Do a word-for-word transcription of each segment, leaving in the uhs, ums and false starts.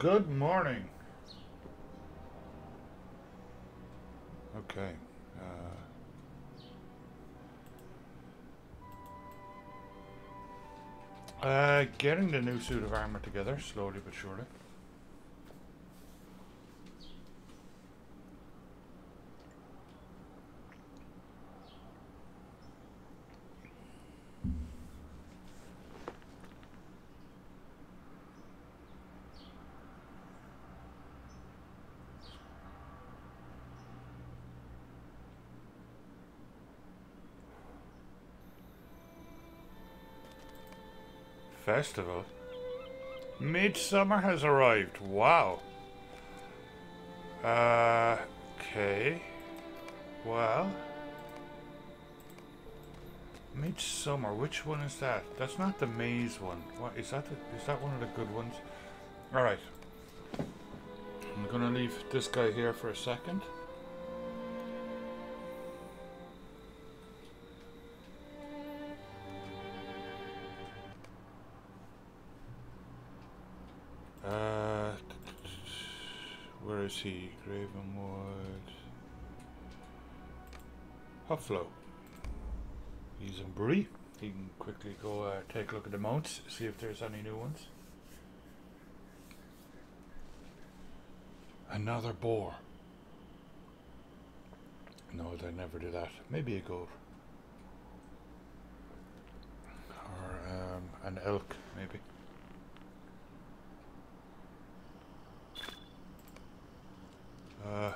Good morning. Okay. Uh, uh, getting the new suit of armor together, slowly but surely. Festival. Midsummer has arrived. Wow. Uh, okay. Well. Midsummer. Which one is that? That's not the maze one. What is that? The, is that one of the good ones? All right. I'm gonna leave this guy here for a second. See, Gravenwood, Huffalo. He's in Bree. He can quickly go uh, take a look at the mounts, see if there's any new ones. Another boar. No, they never do that. Maybe a goat, or um, an elk, maybe. Uh,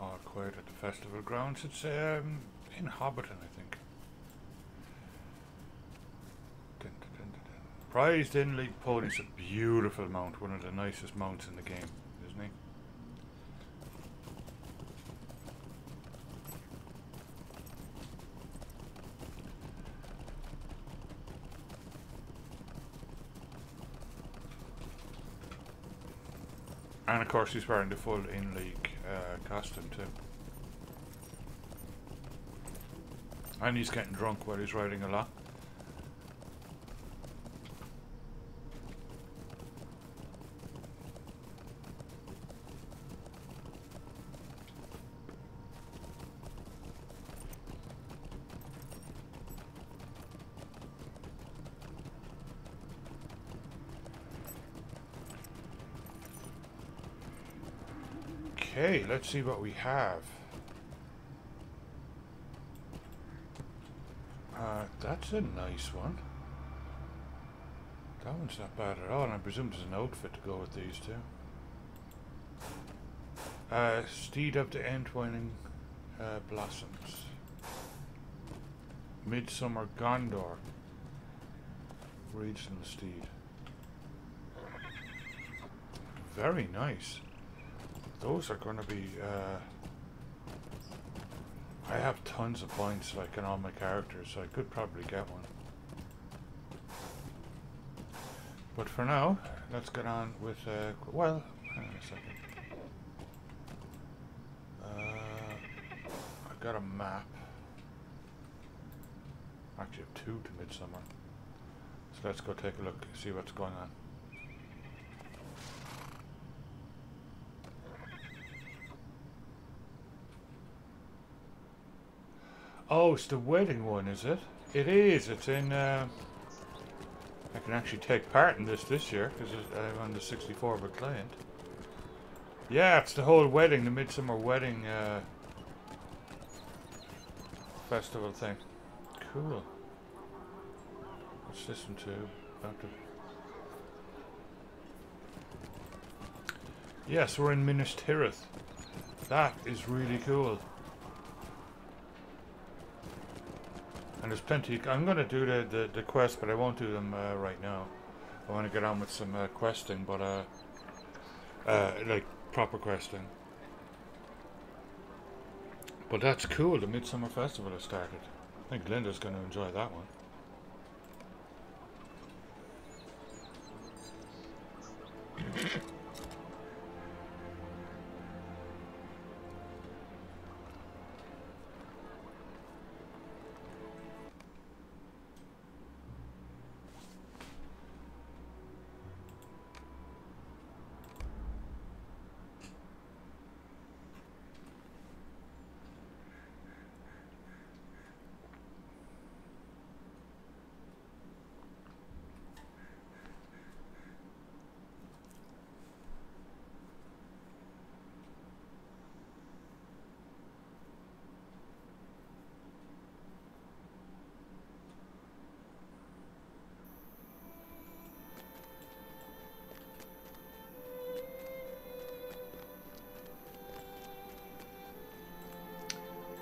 all quiet at the festival grounds. It's um, in Hobbiton, I think. Prized in league pony's a beautiful mount, one of the nicest mounts in the game, isn't he? And of course he's wearing the full in league uh, costume too. And he's getting drunk while he's riding a lot. Okay, let's see what we have. Uh, that's a nice one. That one's not bad at all, and I presume there's an outfit to go with these two. Uh, Steed of the Entwining uh, Blossoms. Midsummer Gondor. Regional Steed. Very nice. Those are going to be, uh, I have tons of points like in all my characters, so I could probably get one. But for now, let's get on with, uh, well, hang on a second. Uh, I've got a map. Actually, I have two to Midsummer. So let's go take a look, see what's going on. Oh, it's the wedding one, is it? It is. It's in. Uh, I can actually take part in this this year because I'm on the sixty-four bit client. Yeah, it's the whole wedding, the Midsummer wedding uh, festival thing. Cool. Let's listen to about the. Yes, we're in Minas Tirith. That is really cool. And there's plenty. I'm going to do the, the, the quest, but I won't do them uh, right now. I want to get on with some uh, questing, but uh, uh, like proper questing. But that's cool. The Midsummer Festival has started. I think Glinda's going to enjoy that one.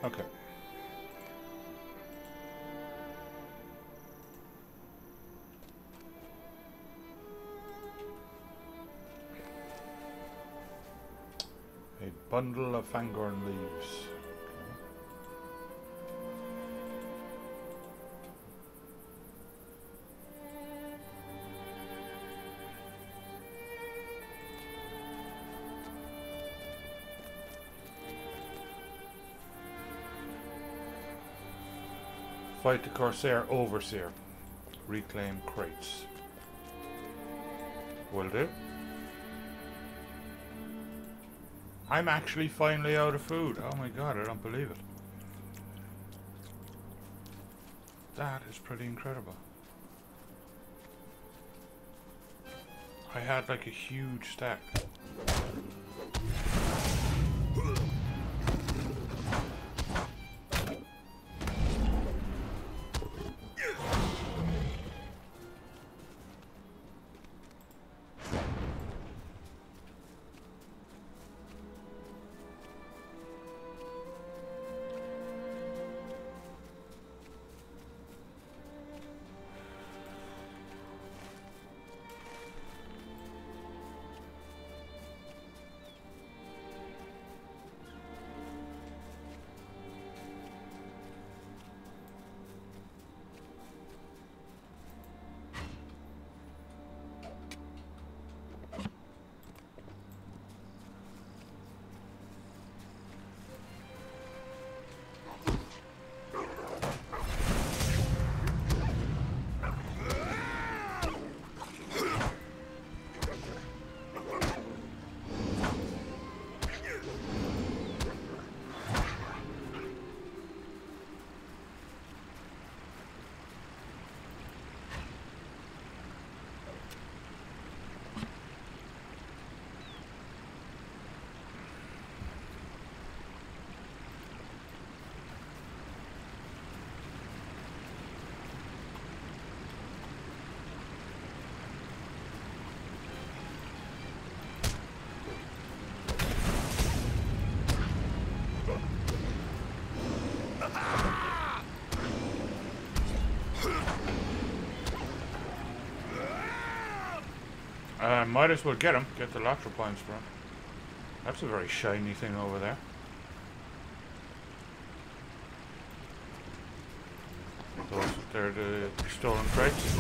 Okay. A bundle of Fangorn leaves. Fight the Corsair Overseer. Reclaim crates. Will do. I'm actually finally out of food. Oh my god, I don't believe it. That is pretty incredible. I had like a huge stack. I might as well get him, get the LOTRO points for him. That's a very shiny thing over there. Those, they're the stolen crates.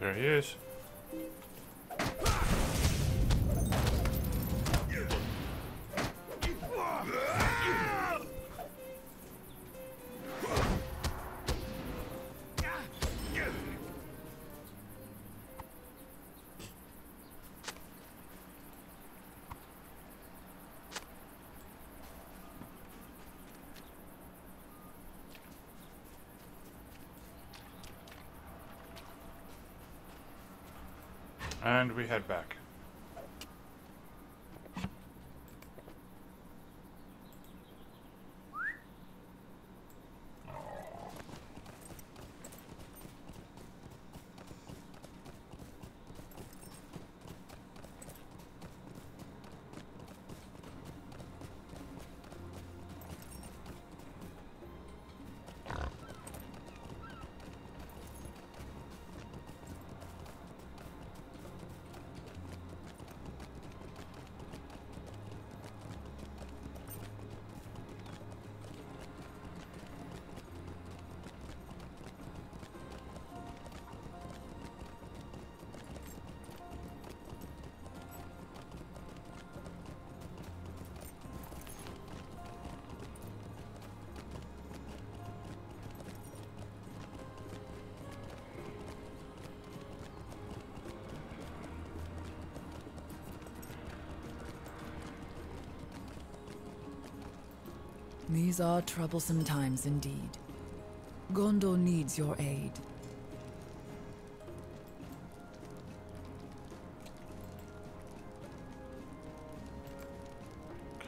There he is. And we head back. These are troublesome times indeed. Gondor needs your aid.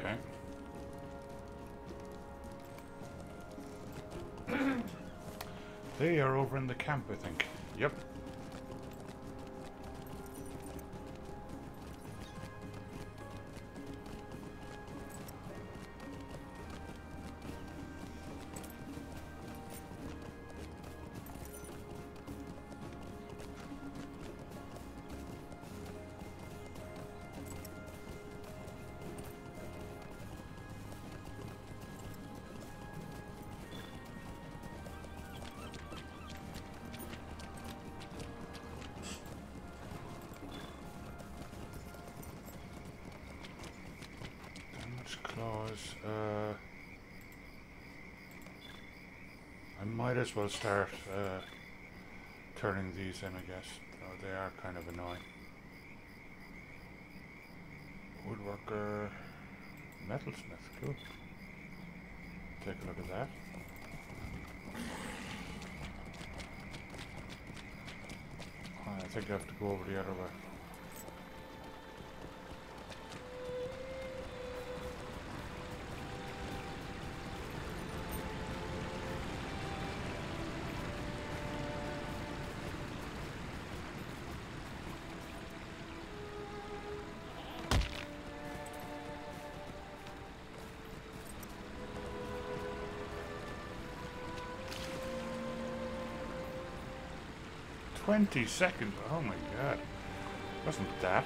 Okay. They are over in the camp, I think. Yep. Uh, I might as well start uh, turning these in, I guess. Oh, they are kind of annoying. Woodworker, metalsmith, cool. Take a look at that. Oh, I think I have to go over the other way. twenty seconds, oh my god, it wasn't that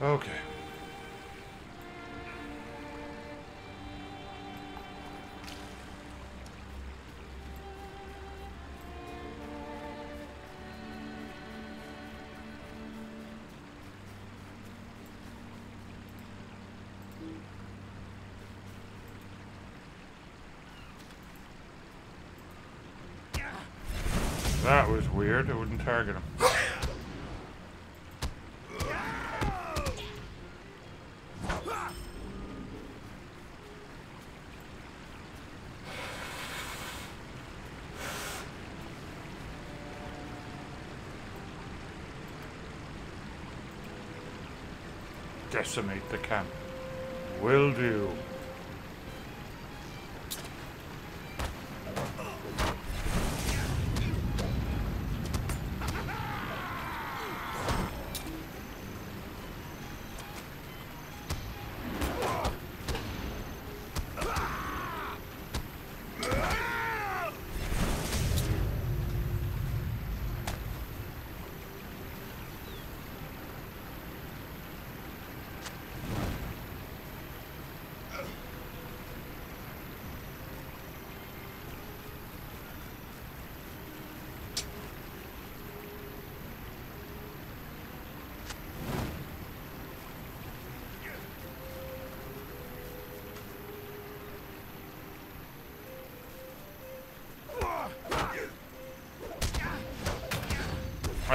high. Okay. That was weird, it wouldn't target him. Decimate the camp. Will do.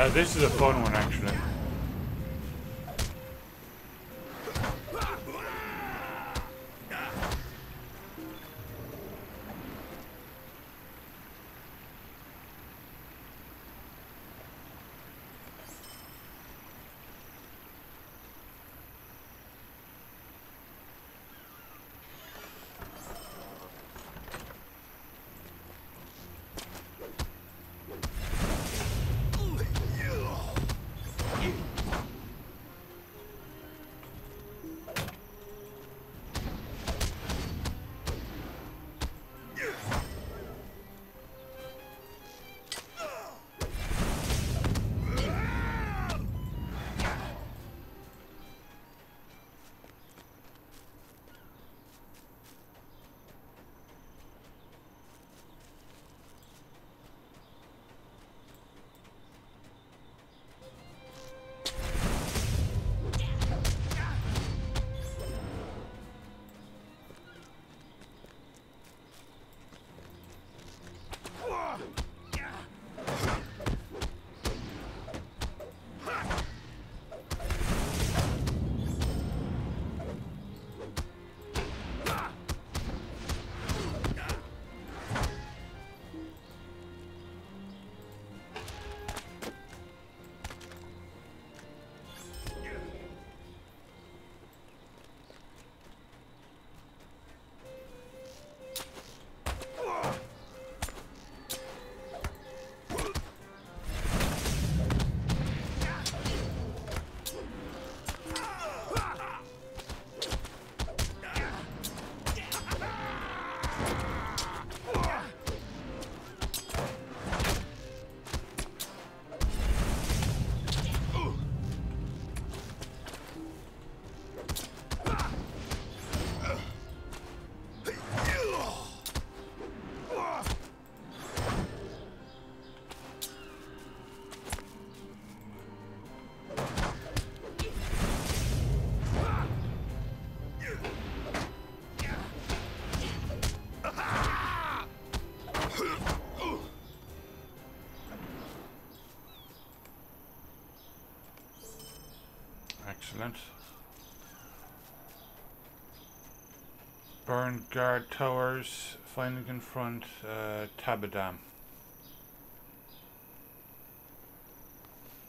Uh, this is a fun one, actually. Excellent. Burn guard towers. Finally confront uh, Tabadham.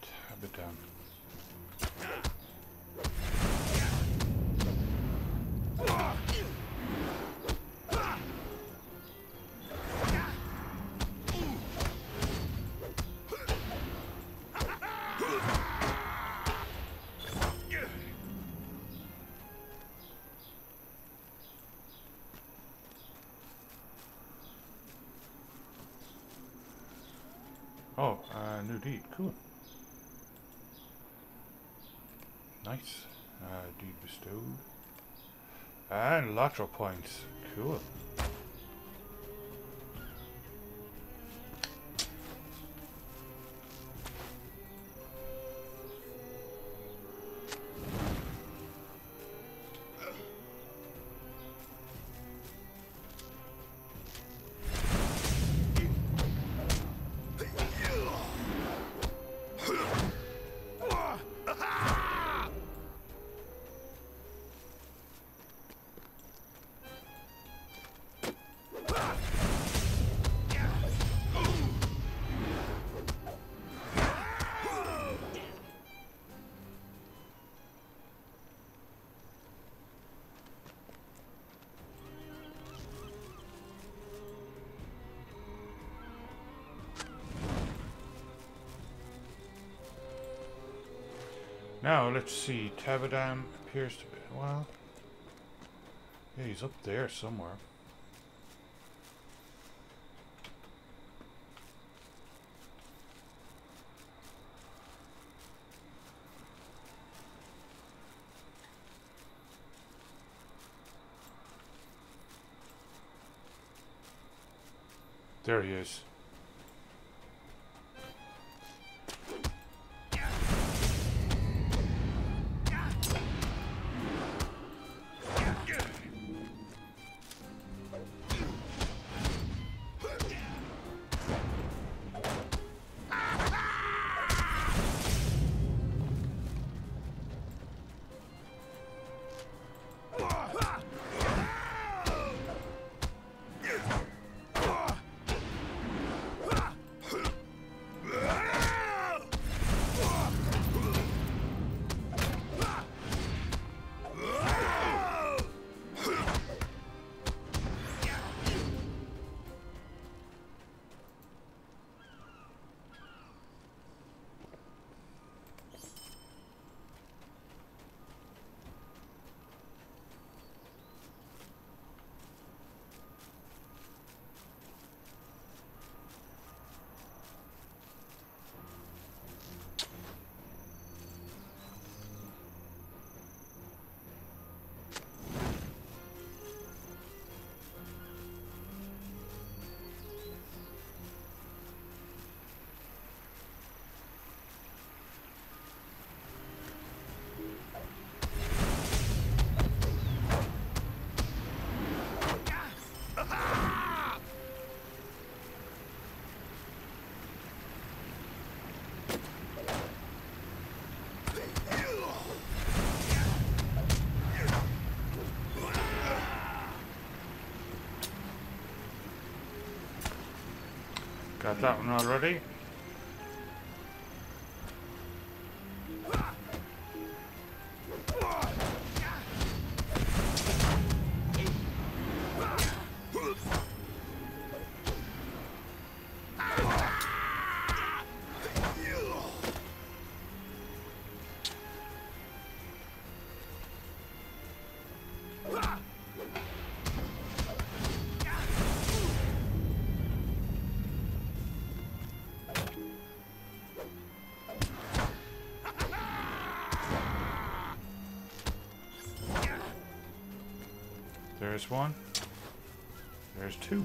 Tabadham. Oh, uh, new deed, cool. Nice. Uh, deed bestowed. And LOTRO points, cool. Now, let's see, Tabadham appears to be, well, yeah, he's up there somewhere. There he is. Got that one already. There's one. There's two.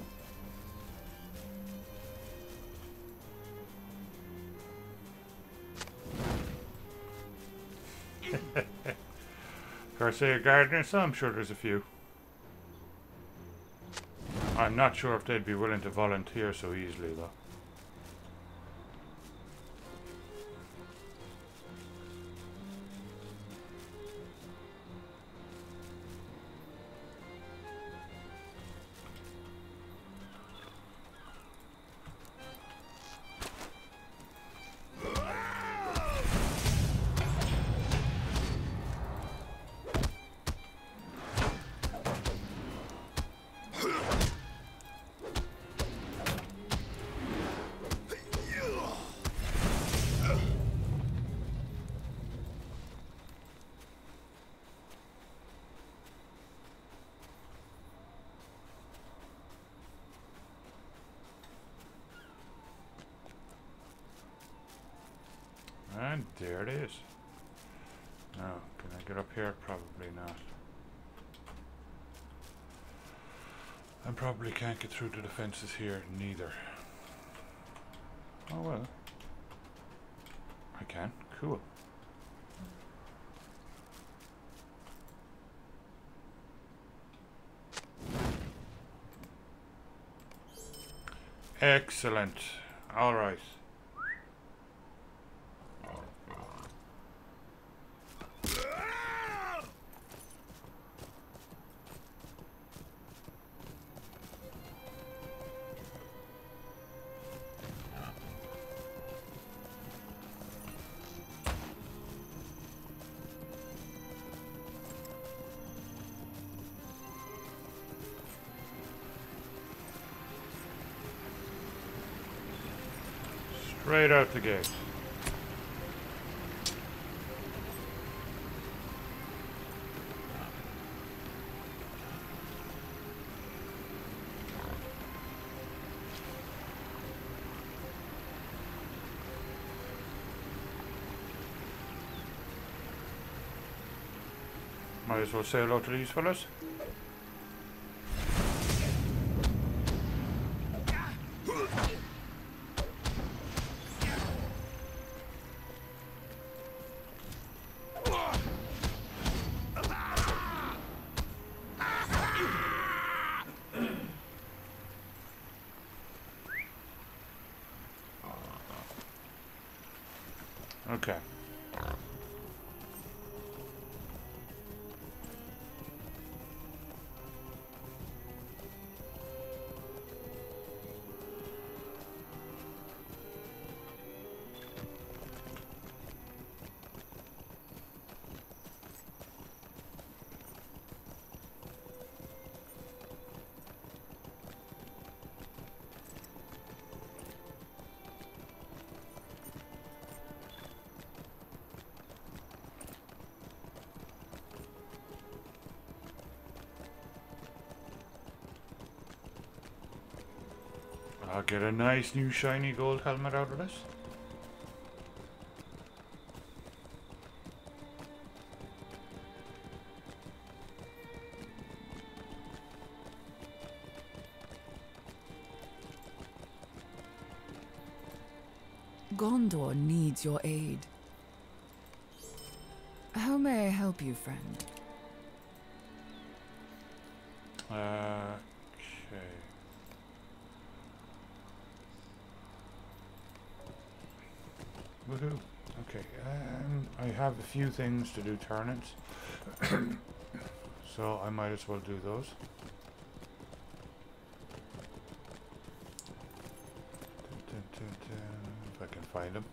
Garcia Gardner, so I'm sure there's a few. I'm not sure if they'd be willing to volunteer so easily, though. And there it is. Now, can I get up here? Probably not. I probably can't get through to the fences here, neither. Oh well. I can. Cool. Excellent. All right. Right out the gate. Might as well say hello to these fellas. Okay. I'll get a nice new shiny gold helmet out of this. Gondor needs your aid. How may I help you, friend? Uh... Woohoo. Okay, um, I have a few things to do, turnips, so I might as well do those. Dun, find them.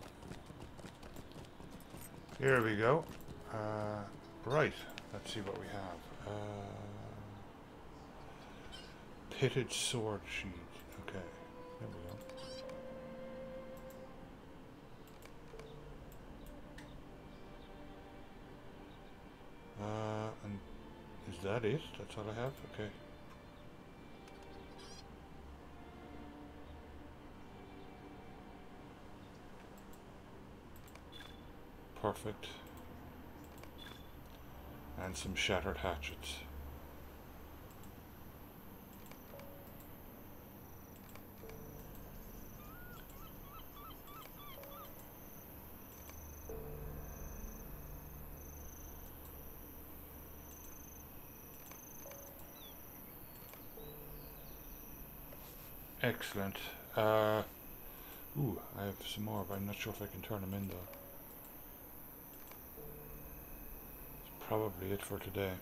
Here we go. Uh, right, let's see what we have. Uh, pitted sword sheath. Okay, there we go. Uh, and is that it? That's all I have? Okay. Perfect. And some shattered hatchets. Excellent. Uh, ooh, I have some more, but I'm not sure if I can turn them in though. That's probably it for today.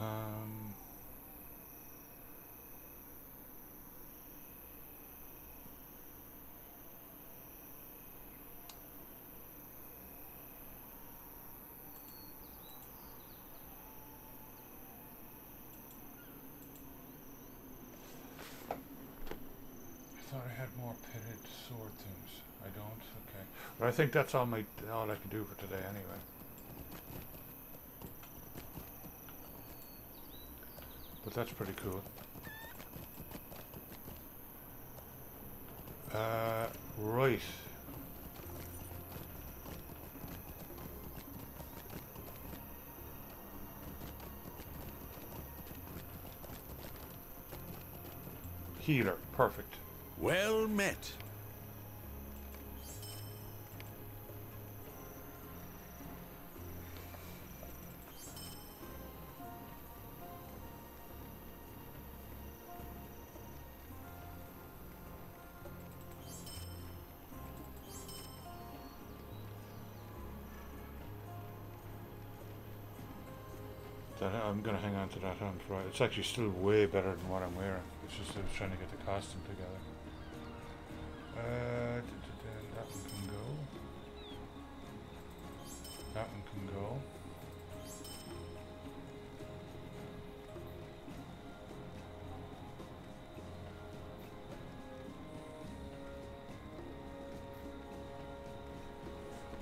Um, I think that's all my all I can do for today anyway. But that's pretty cool. Uh, right. Healer, perfect. Well met. I'm going to hang on to that hand for right. It's actually still way better than what I'm wearing. It's just I was trying to get the costume together. Uh, that one can go. That one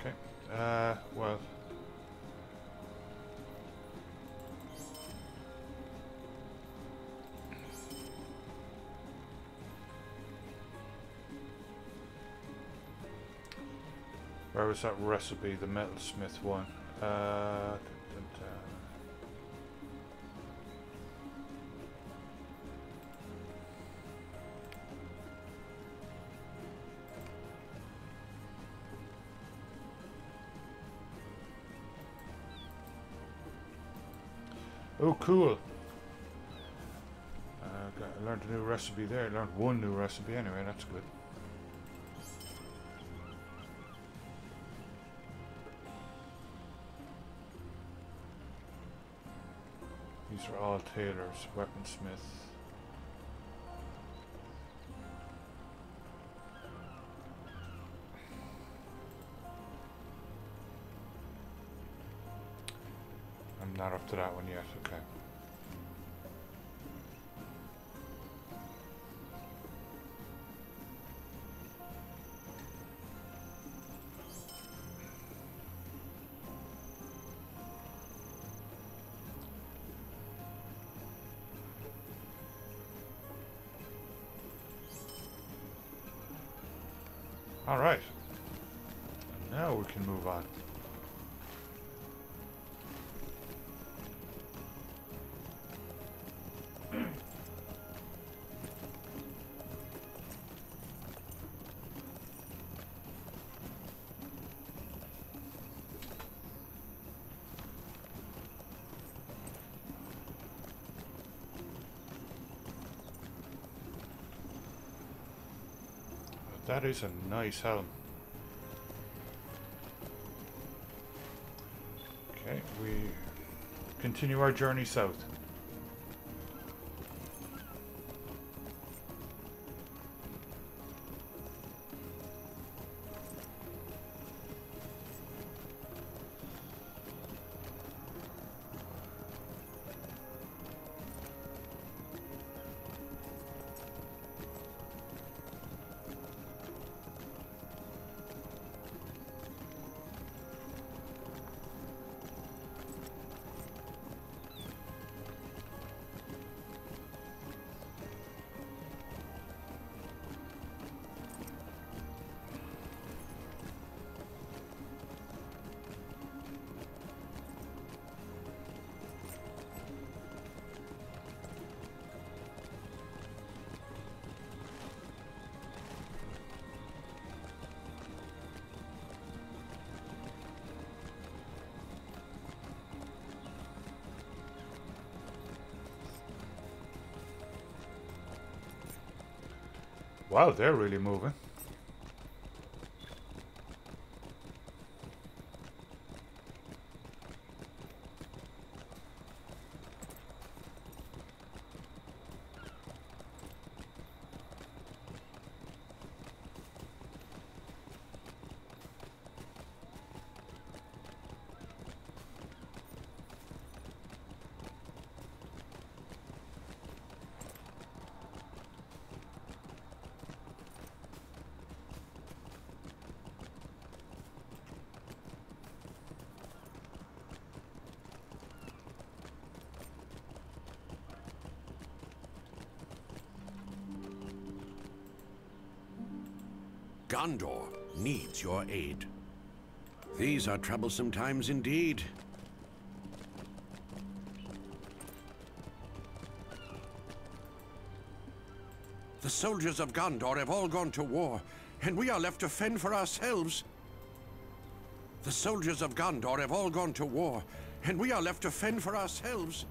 can go. Okay. Uh, well. Where was that recipe, the metalsmith one? Uh, dun, dun, dun. Oh, cool! Uh, I learned a new recipe there. I learned one new recipe anyway, that's good. These are all tailors, weaponsmith. I'm not up to that one yet, okay. Alright, now we can move on. That is a nice helm. Okay, we continue our journey south. Wow, they're really moving. Gondor needs your aid. These are troublesome times indeed. The soldiers of Gondor have all gone to war, and we are left to fend for ourselves. The soldiers of Gondor have all gone to war, and we are left to fend for ourselves.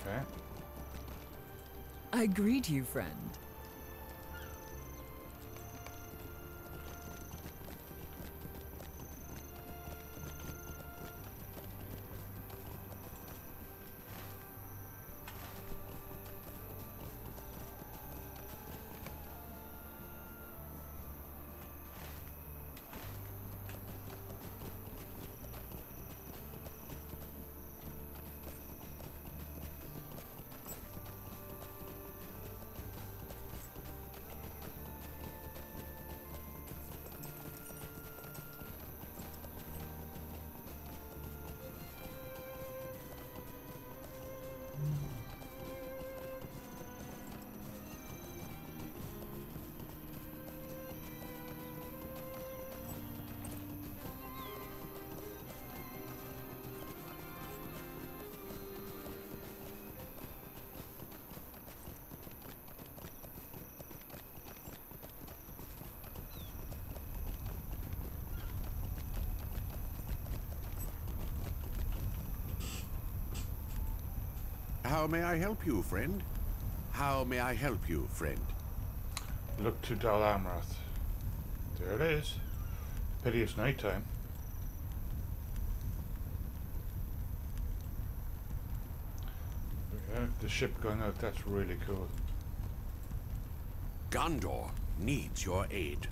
Okay. I greet you, friend. How may I help you, friend? How may I help you, friend? Look to Dol Amroth. There it is. Pity it's nighttime. Yeah, the ship going out, that's really cool. Gondor needs your aid.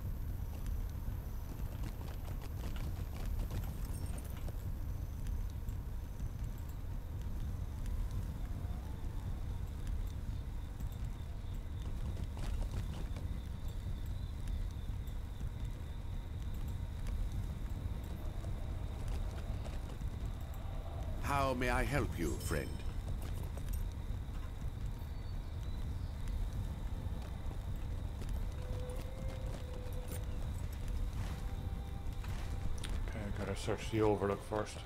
How may I help you, friend? Okay, I gotta search the overlook first.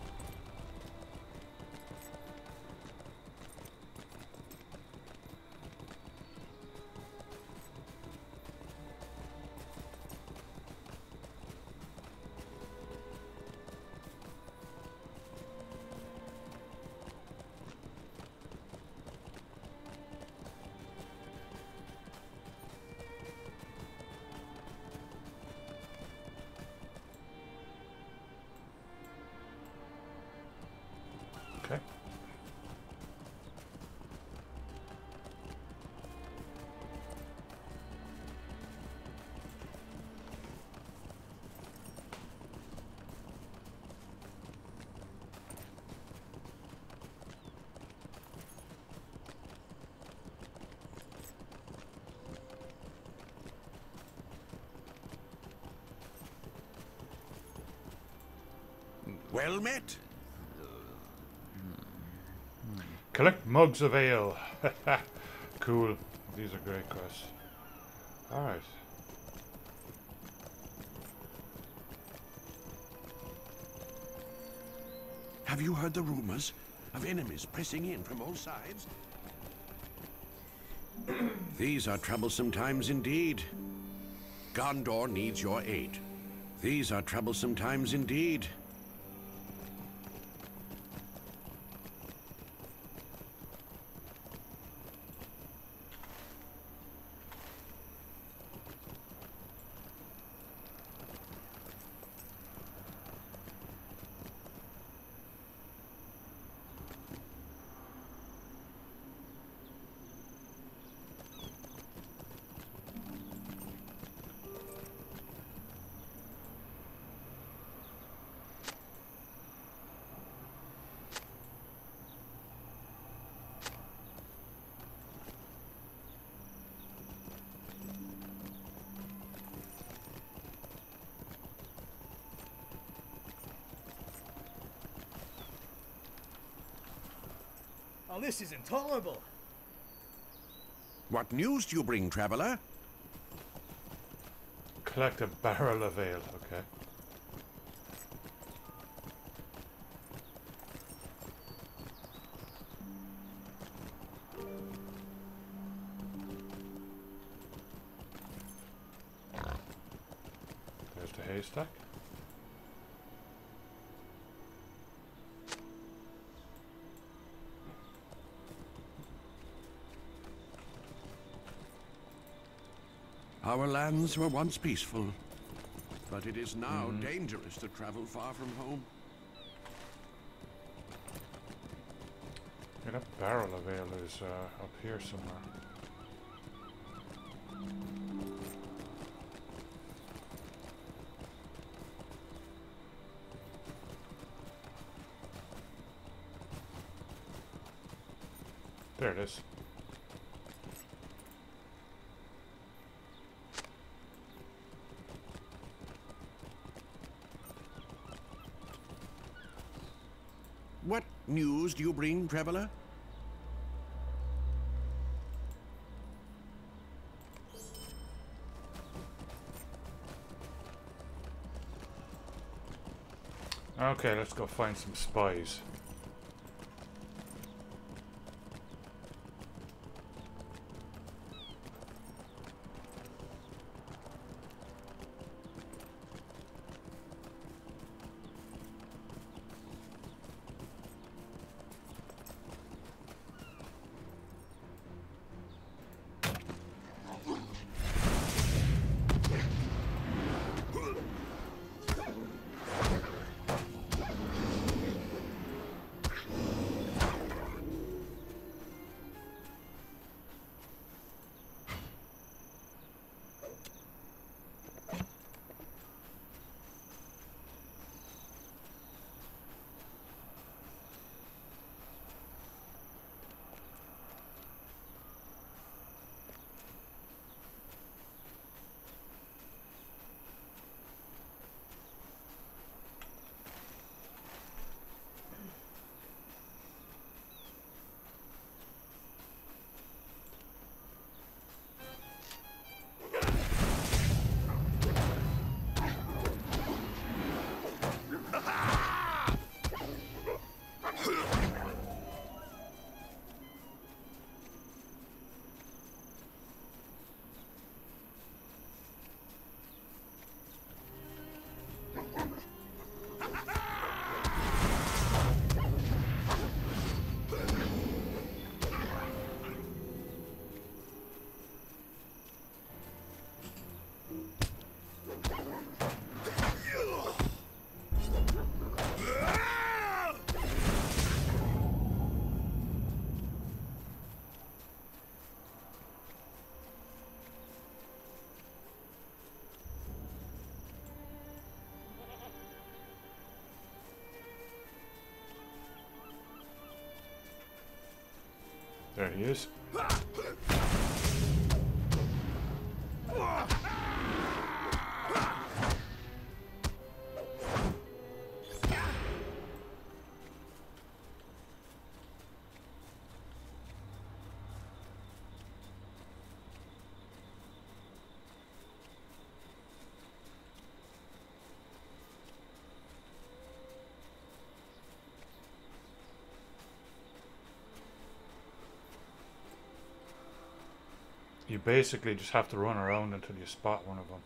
Well met. Collect mugs of ale. Cool. These are great quests. All right. Have you heard the rumors of enemies pressing in from all sides? These are troublesome times indeed. Gondor needs your aid. These are troublesome times indeed. Oh, this is intolerable. What news do you bring, traveler? Collect a barrel of ale, okay. There's the haystack. Our lands were once peaceful, but it is now mm. dangerous to travel far from home. Yeah, that barrel of ale is uh, up here somewhere. There it is. What news do you bring, traveler? Okay, let's go find some spies. There he is. You basically just have to run around until you spot one of them.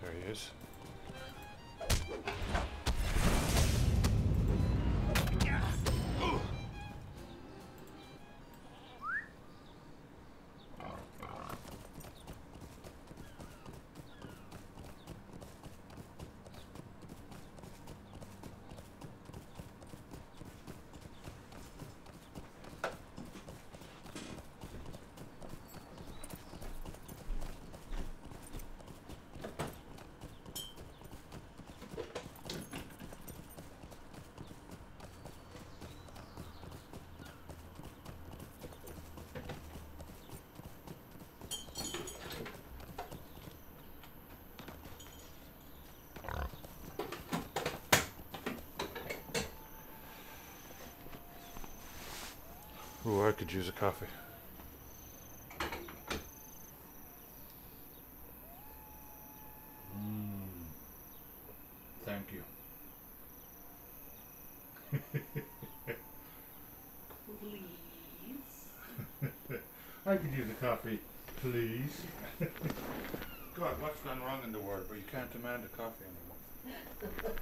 There he is. could use a coffee. Mm. Thank you. Please. I could use a coffee, please. God, what's gone wrong in the world? But you can't demand a coffee anymore.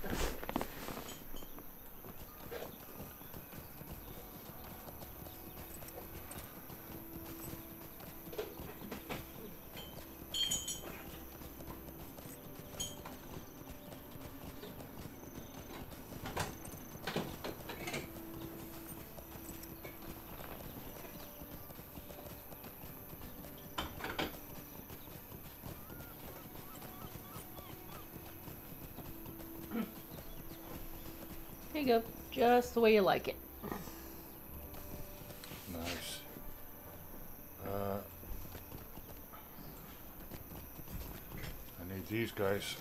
There you go, just the way you like it. Nice. Uh, I need these guys.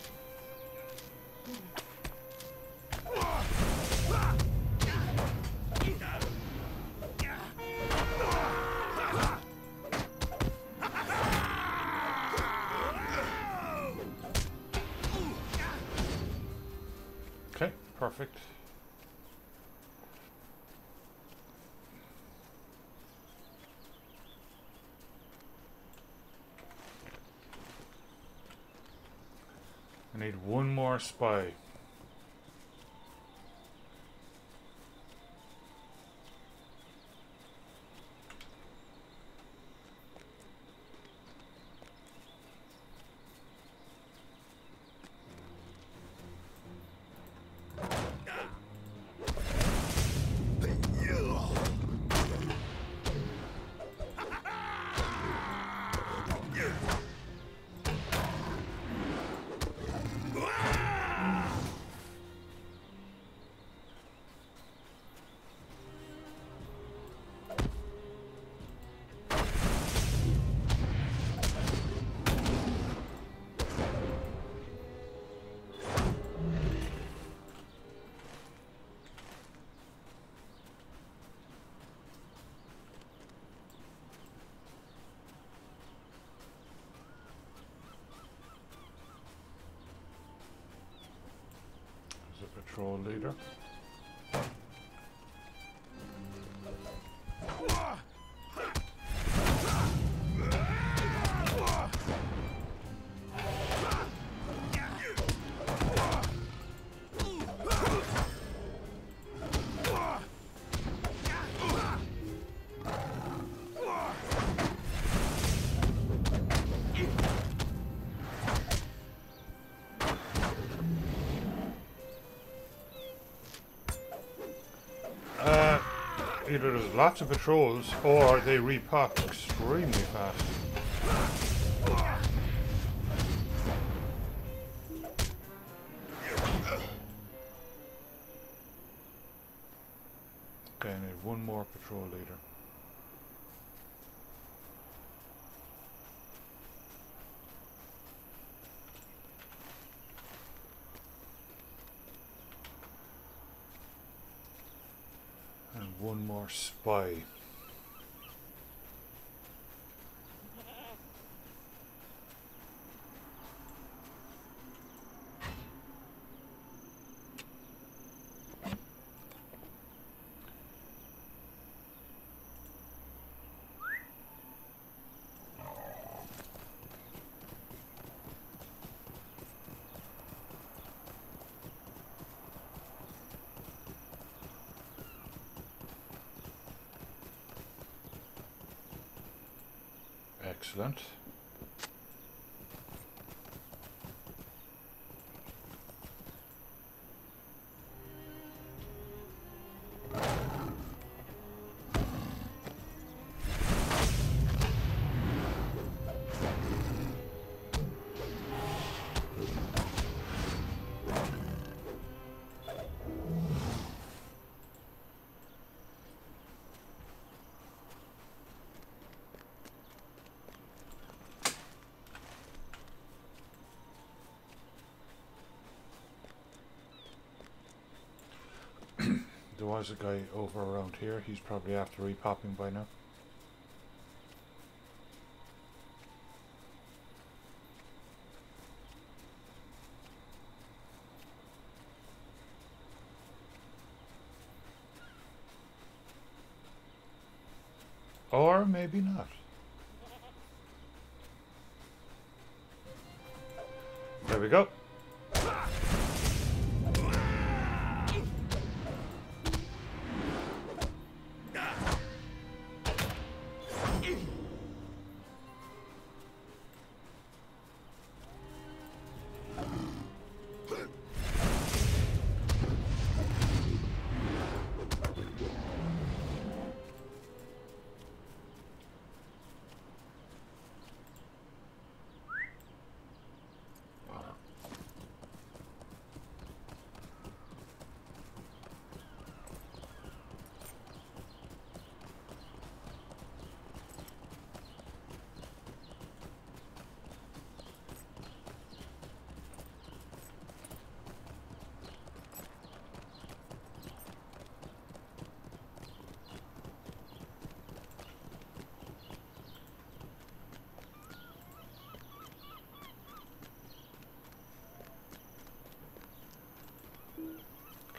Okay, perfect. Need one more spy. Patrol leader. Either there's lots of patrols or they repop extremely fast. Okay, I need one more patrol leader. One more spy. Excellent. There was a guy over around here, he's probably after repopping by now. Or maybe not. There we go.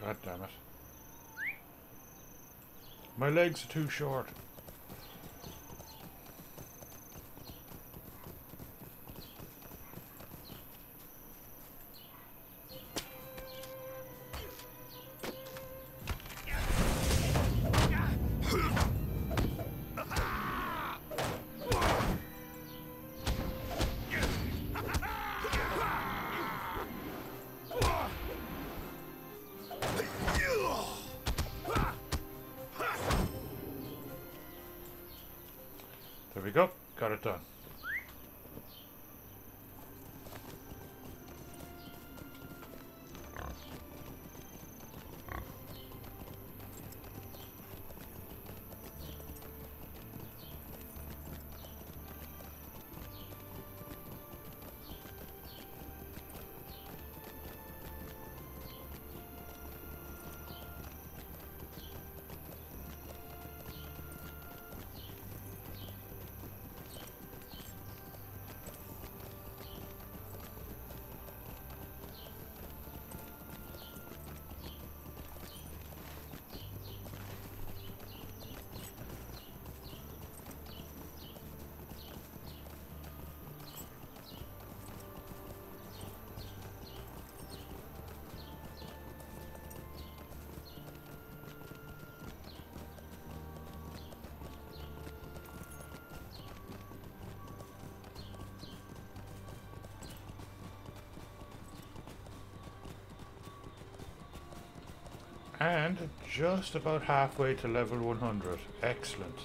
God damn it. My legs are too short. Got it done. And just about halfway to level one hundred. Excellent.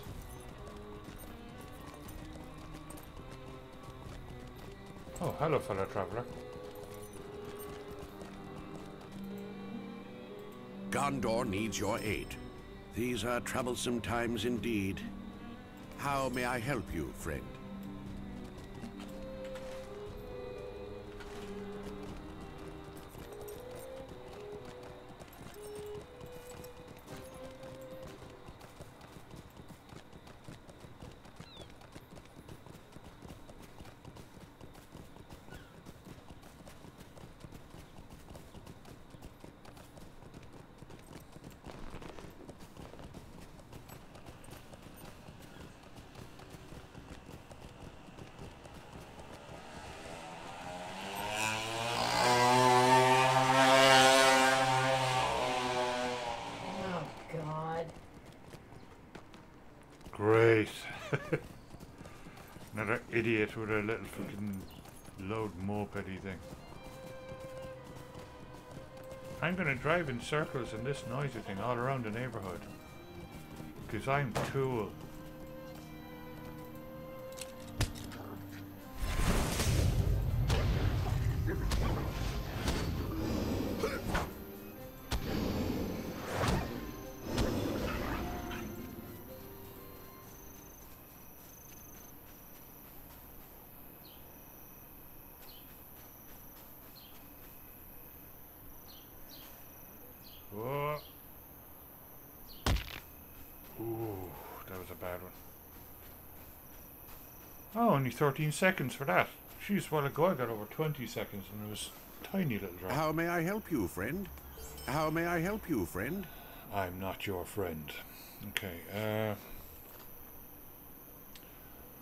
Oh, hello, fellow traveler. Gondor needs your aid. These are troublesome times indeed. How may I help you, friend? Another idiot with a little fucking load mopedy thing. I'm gonna drive in circles in this noisy thing all around the neighborhood. Cause I'm cool. Oh, only thirteen seconds for that. Jeez, while ago I got over twenty seconds and it was tiny little drop. How may I help you, friend? How may I help you, friend? I'm not your friend. Okay, uh...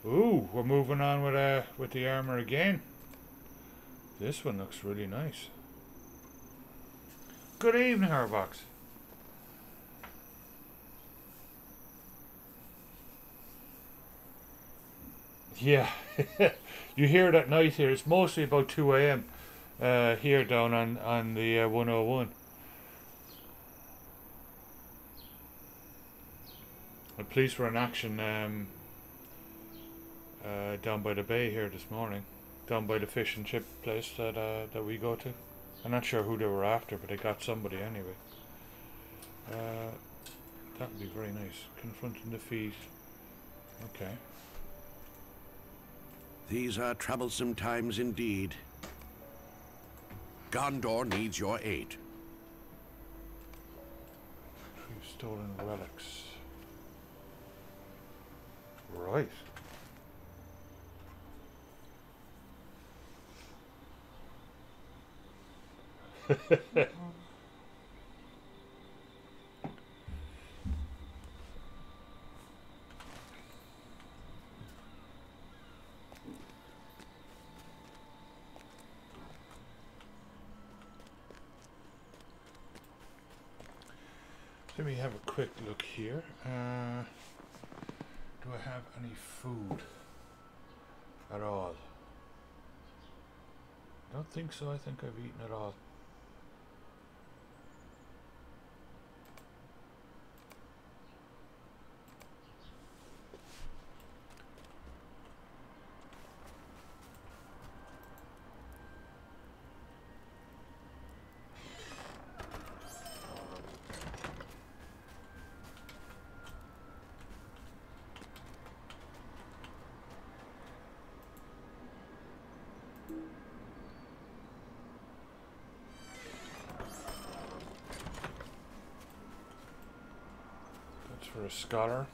Ooh, we're moving on with uh, with the armor again. This one looks really nice. Good evening, Herbox. Yeah, you hear it at night here. It's mostly about two A M uh, here down on, on the uh, one oh one. The police were in action um, uh, down by the bay here this morning. Down by the fish and chip place that, uh, that we go to. I'm not sure who they were after, but they got somebody anyway. Uh, that would be very nice. Confronting the thieves. Okay. These are troublesome times indeed. Gondor needs your aid. Few stolen relics. Right. Let me have a quick look here. Uh, do I have any food at all? I don't think so. I think I've eaten it all. For a scholar.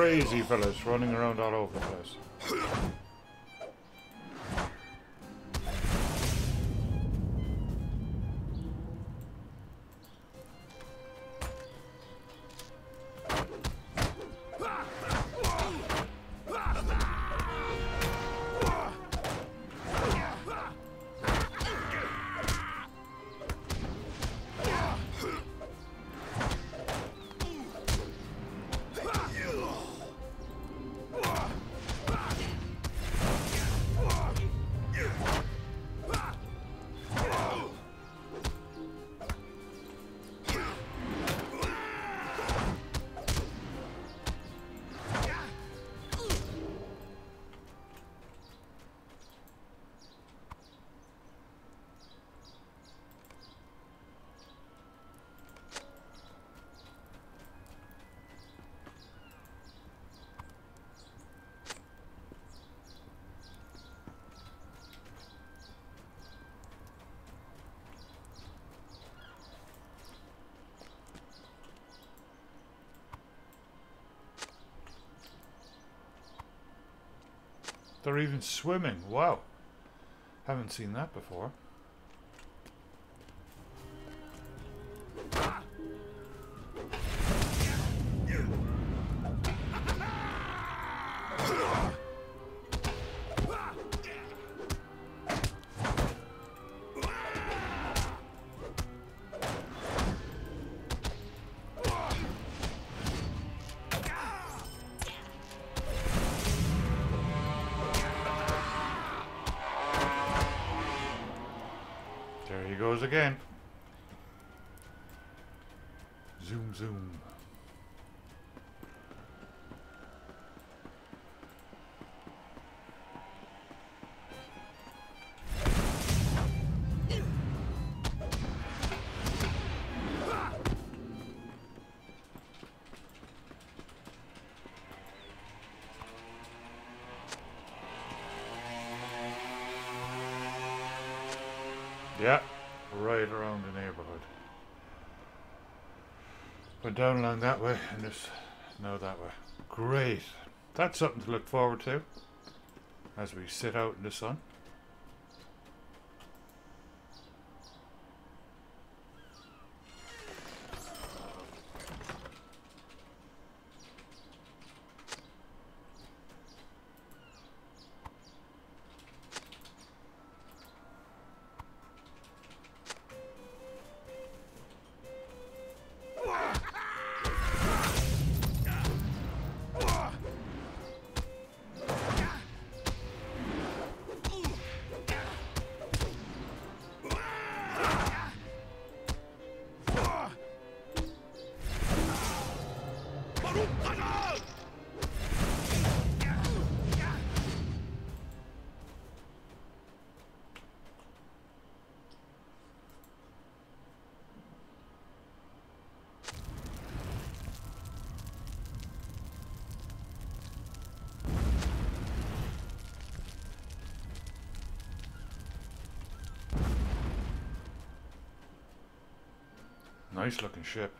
Crazy fellas running around all over the place. They're even swimming. Wow. Haven't seen that before. Again. Zoom, zoom. Yeah. Right around the neighborhood. Went down along that way and just now that way. Great. That's something to look forward to as we sit out in the sun. Nice looking ship.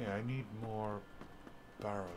Okay, I need more barrels.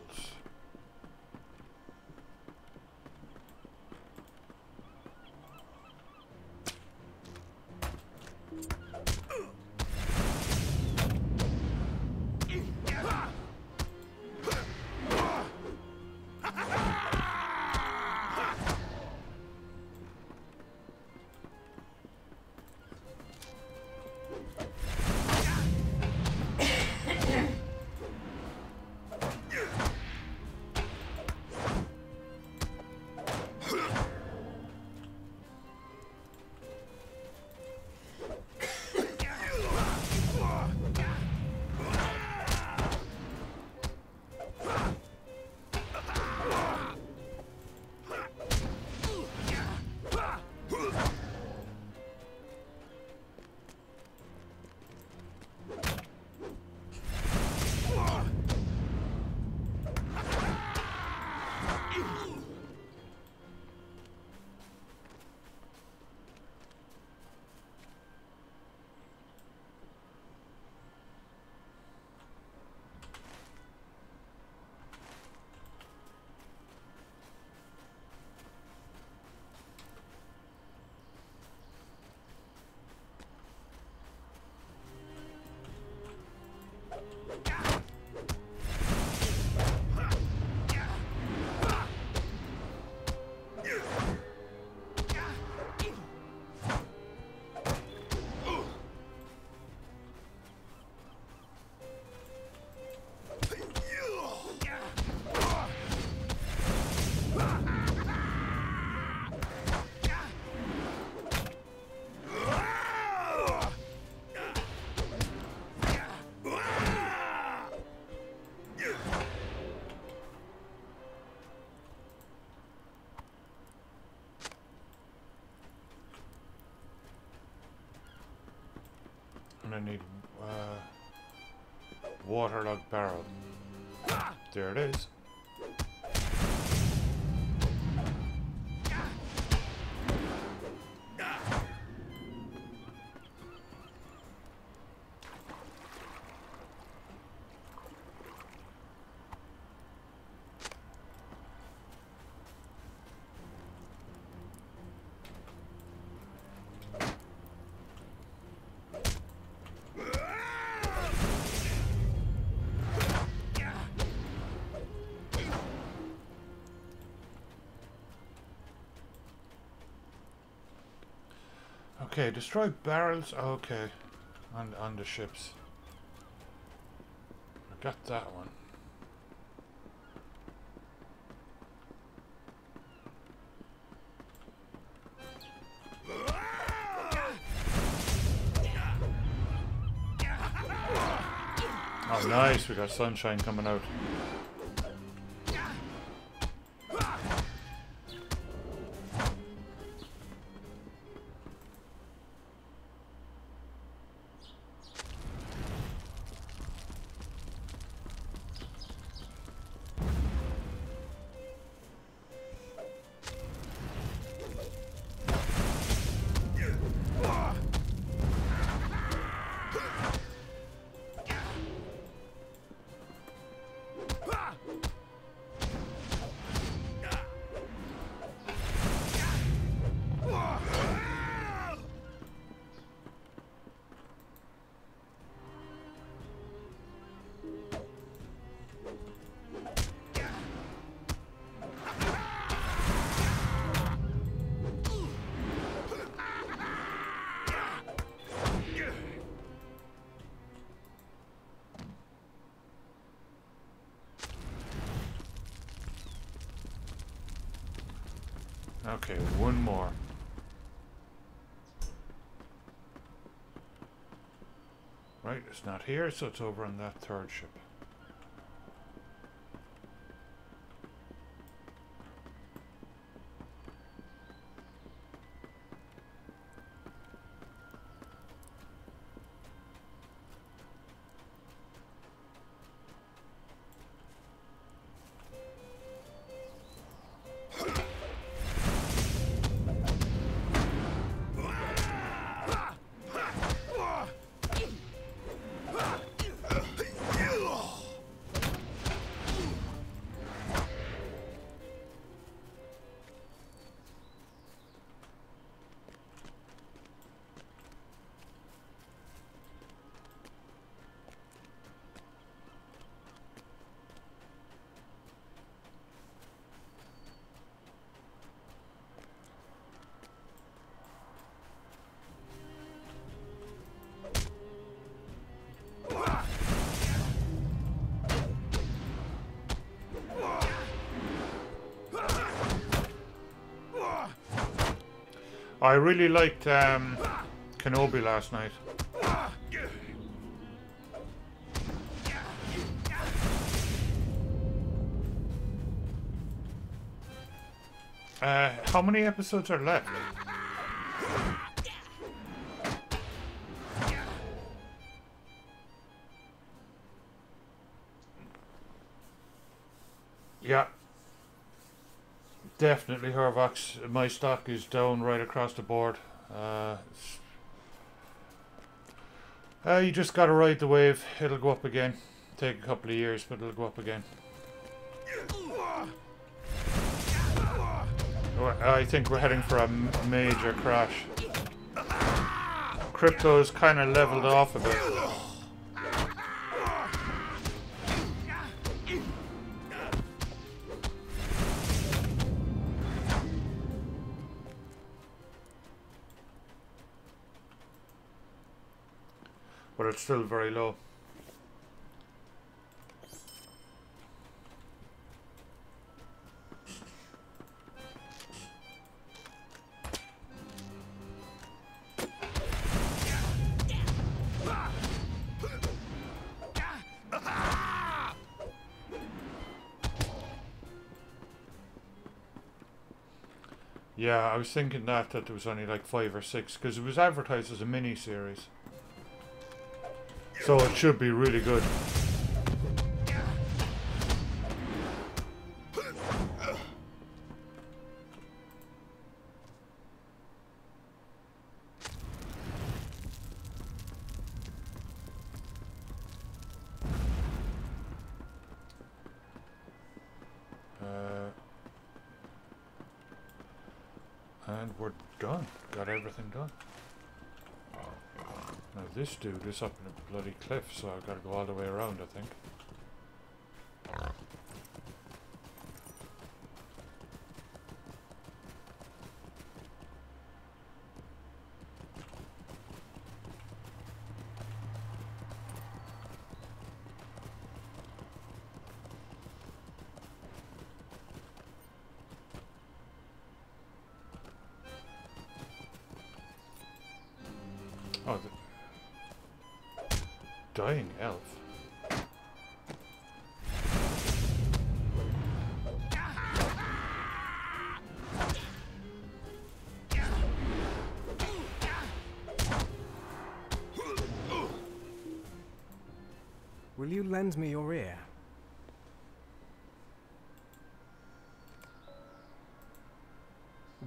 I need uh, waterlogged barrel. There it is. Okay, destroy barrels. Okay, and on the ships. I got that one. Oh, nice. We got sunshine coming out. Okay, one more. Right, it's not here, so it's over on that third ship. I really liked um, Kenobi last night. Uh, how many episodes are left? Yeah. Definitely, Hervox. My stock is down right across the board. Uh, uh, you just gotta ride the wave. It'll go up again. Take a couple of years, but it'll go up again. I think we're heading for a major crash. Crypto's kind of leveled off a bit. But it's still very low. Yeah, I was thinking that that there was only like five or six because it was advertised as a mini series. So it should be really good. Uh, and we're done. Got everything done. Now this dude is up in a bloody cliff, so I've got to go all the way around, I think. Oh, the dying elf. Will you lend me your ear?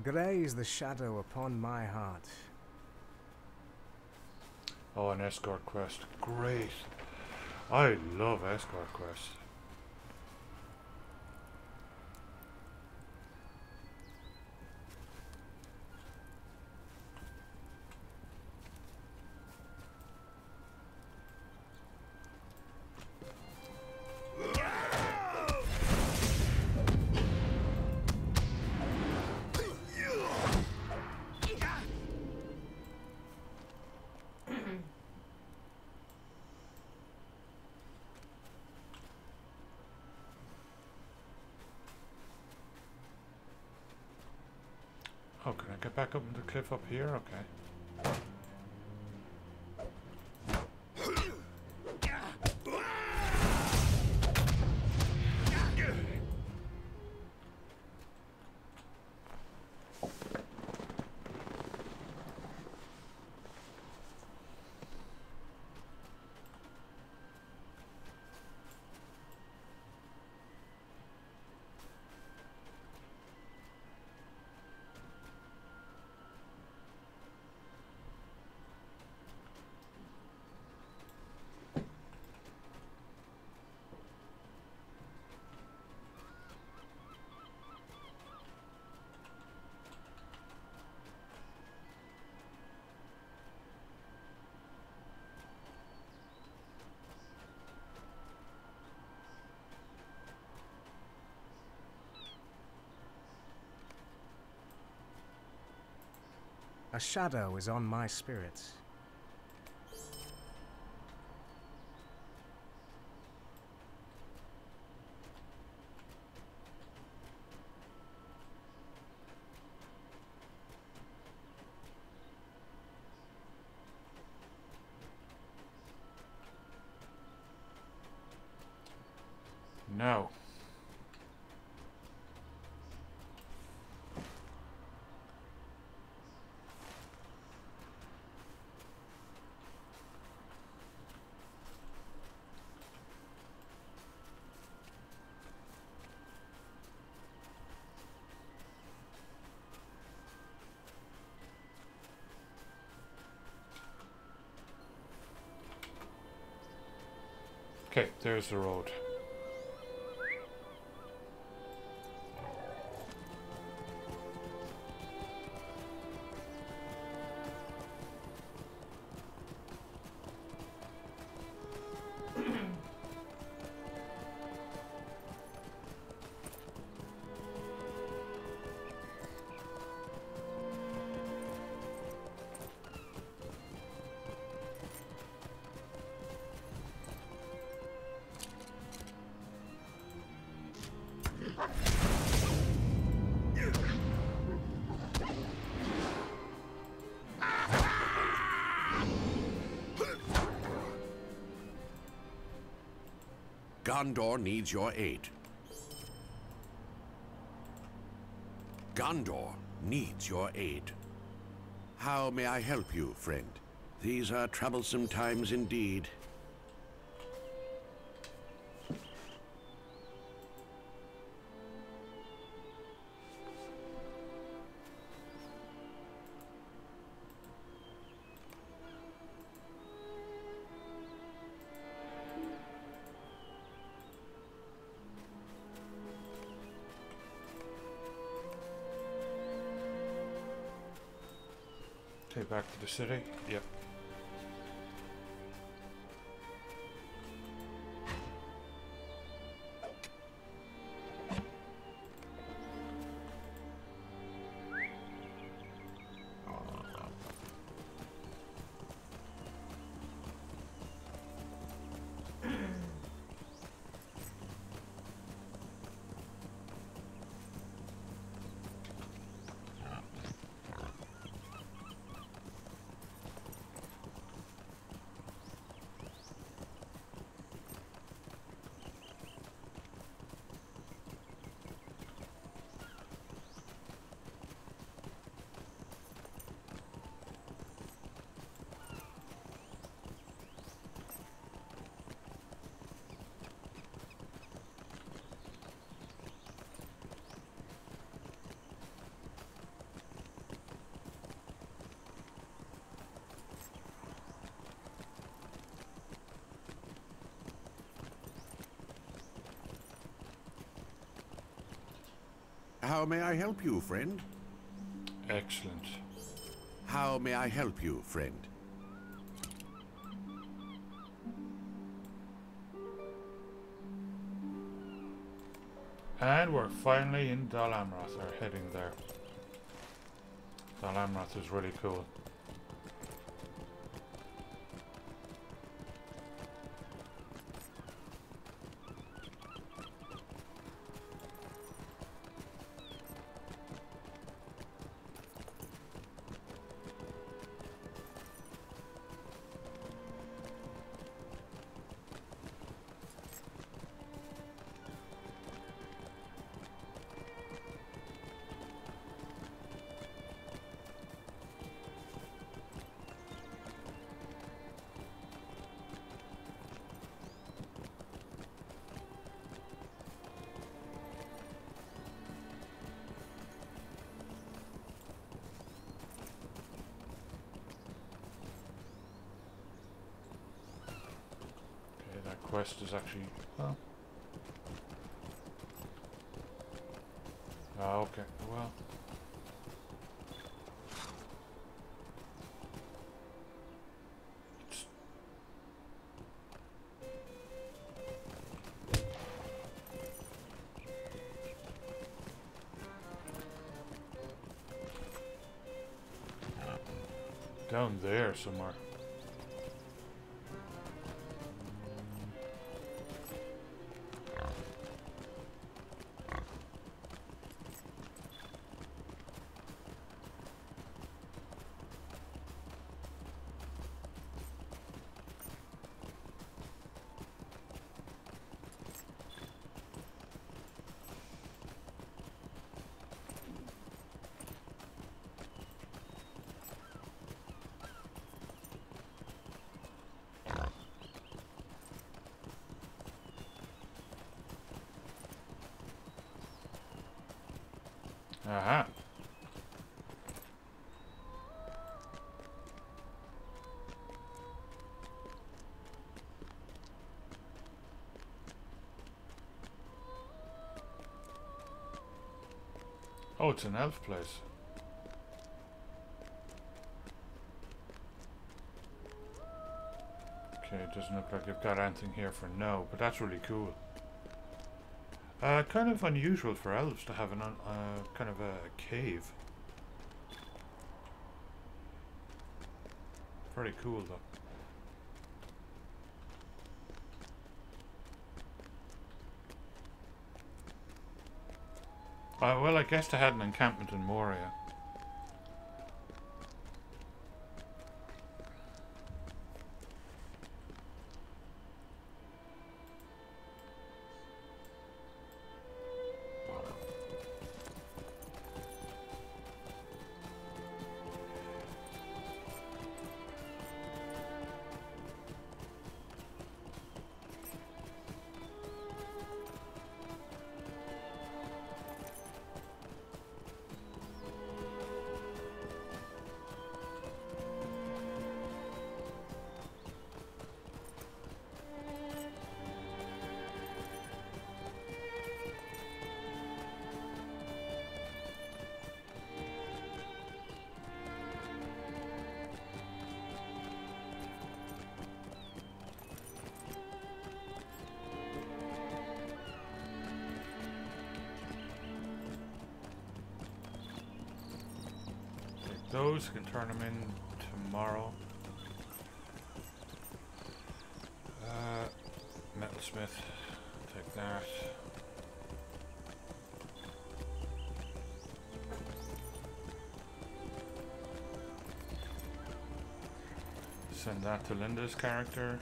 Grey is the shadow upon my heart. Oh, an escort quest. Great. I love escort quests. Back up the cliff up here, okay. A shadow is on my spirits. No. Okay, there's the road. Gondor needs your aid. Gondor needs your aid. How may I help you, friend? These are troublesome times indeed. Okay, back to the city. Yep. How may I help you, friend? Excellent. How may I help you, friend? And we're finally in Dol Amroth, or heading there. Dol Amroth is really cool. Quest is actually oh. oh okay, well it's down there somewhere. Aha. Oh, it's an elf place. Okay, it doesn't look like you've got anything here for now, but that's really cool. Uh, kind of unusual for elves to have an un uh, kind of a cave. Very cool though. Uh, well, I guess they had an encampment in Moria. Those can turn them in tomorrow. Uh, metalsmith, take that. Send that to Linda's character.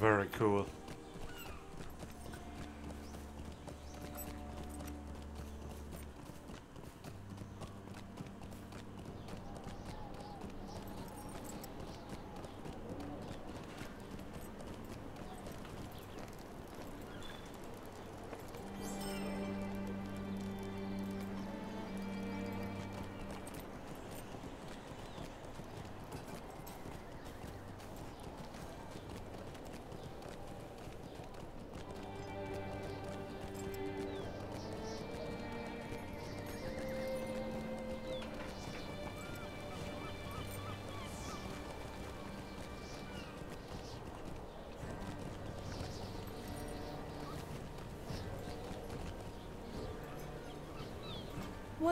Very cool.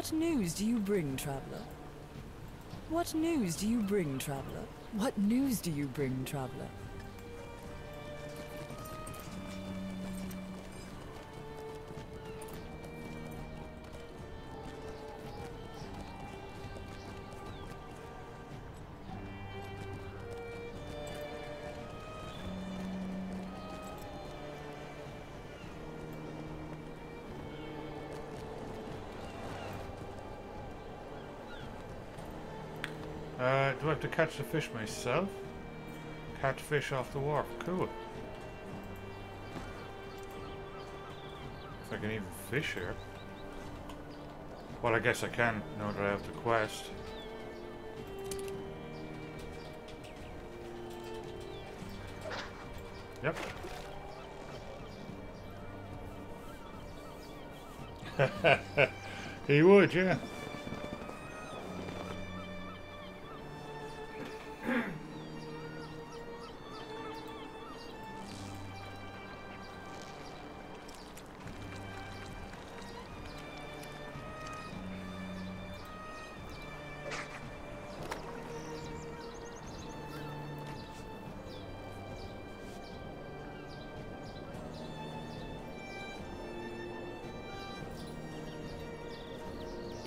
What news do you bring, traveler? What news do you bring, traveler? What news do you bring, traveler? Uh, do I have to catch the fish myself? Catch fish off the wharf. Cool. If I can even fish here. Well, I guess I can now that I have the quest. Yep. He would, yeah.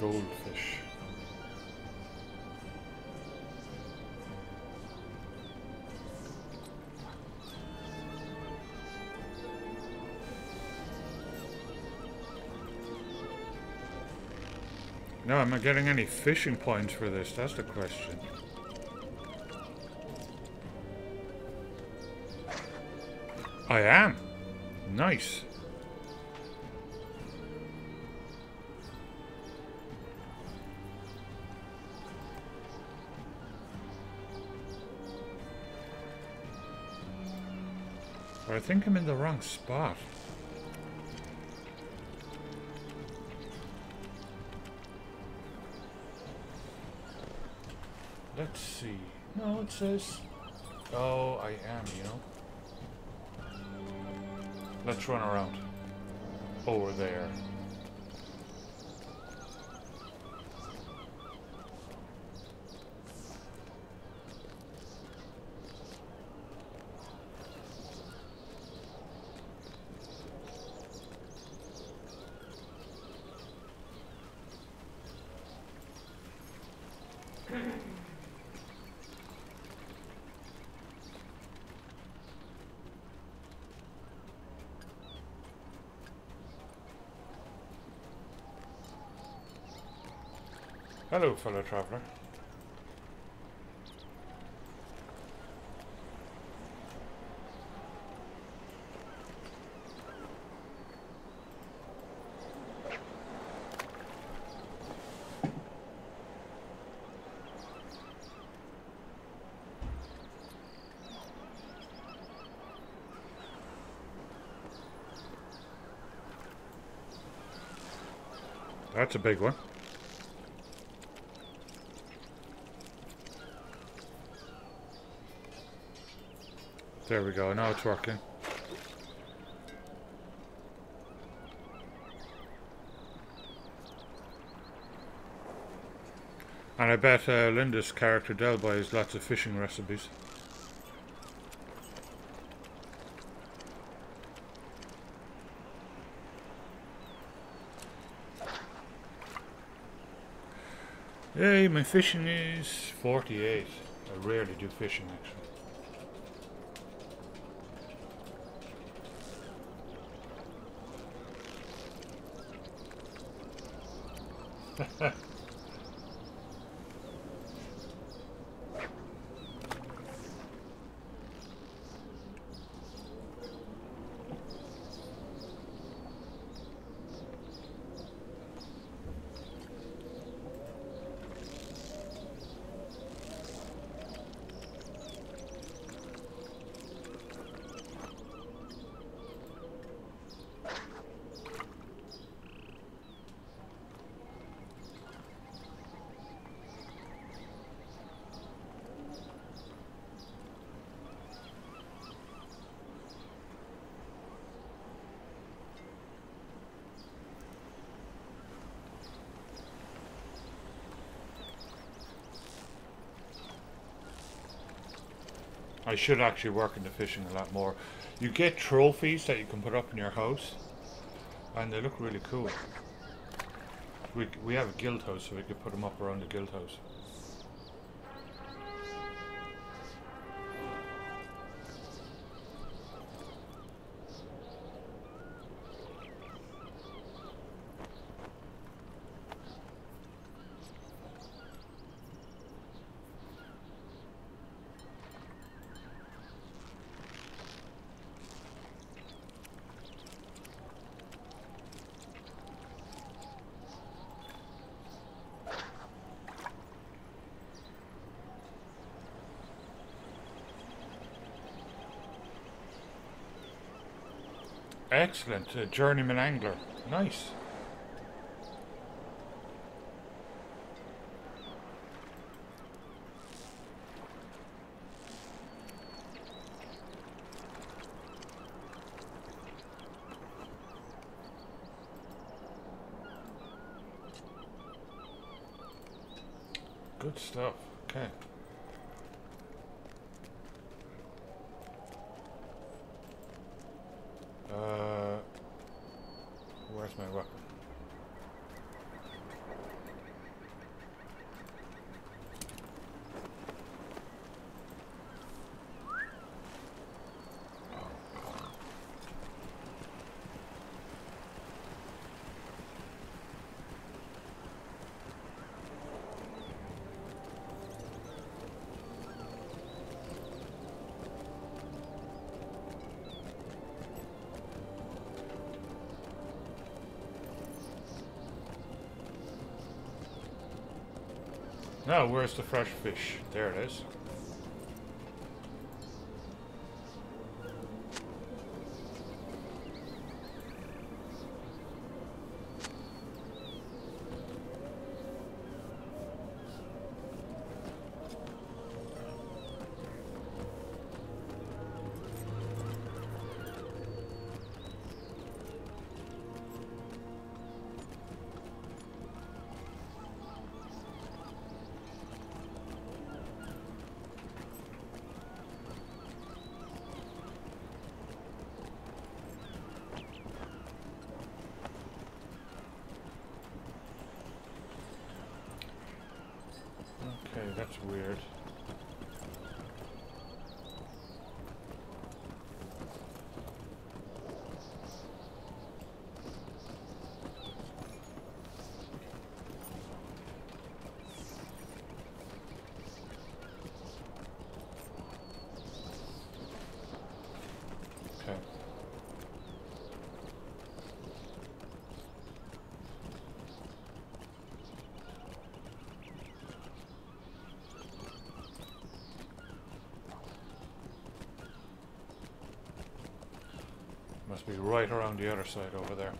Goldfish. No, am I getting any fishing points for this? That's the question. I am. Nice. I think I'm in the wrong spot. Let's see. No, it says... Oh, I am, you know. Let's run around. Over there. Hello, fellow traveler. That's a big one. There we go, now it's working. And I bet uh, Linda's character Del buys lots of fishing recipes. Yay, my fishing is forty-eight. I rarely do fishing, actually. I should actually work in the fishing a lot more. You get trophies that you can put up in your house, and they look really cool. We, we have a guild house, so we could put them up around the guild house. Excellent, a journeyman angler. Nice. Good stuff. Okay. Uh, where's my weapon? Now, where's the fresh fish? There it is. That's weird. Okay. Be right around the other side over there.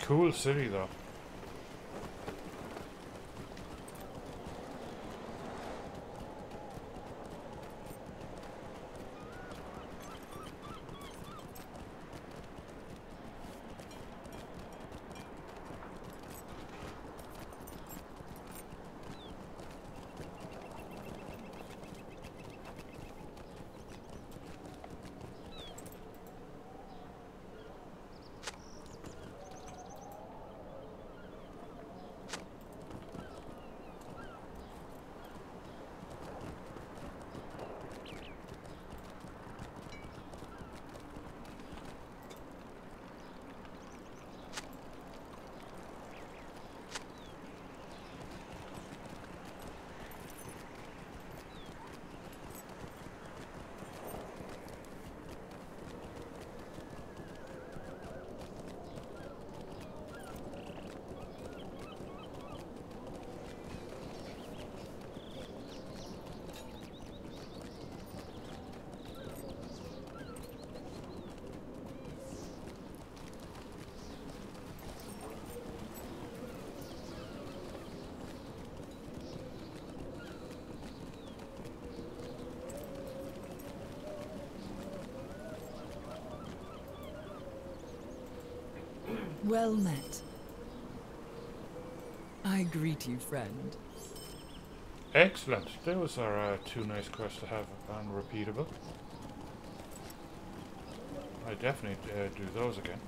Cool city though. Well met. I greet you, friend. Excellent. Those are uh, two nice quests to have and repeatable. I definitely uh, do those again.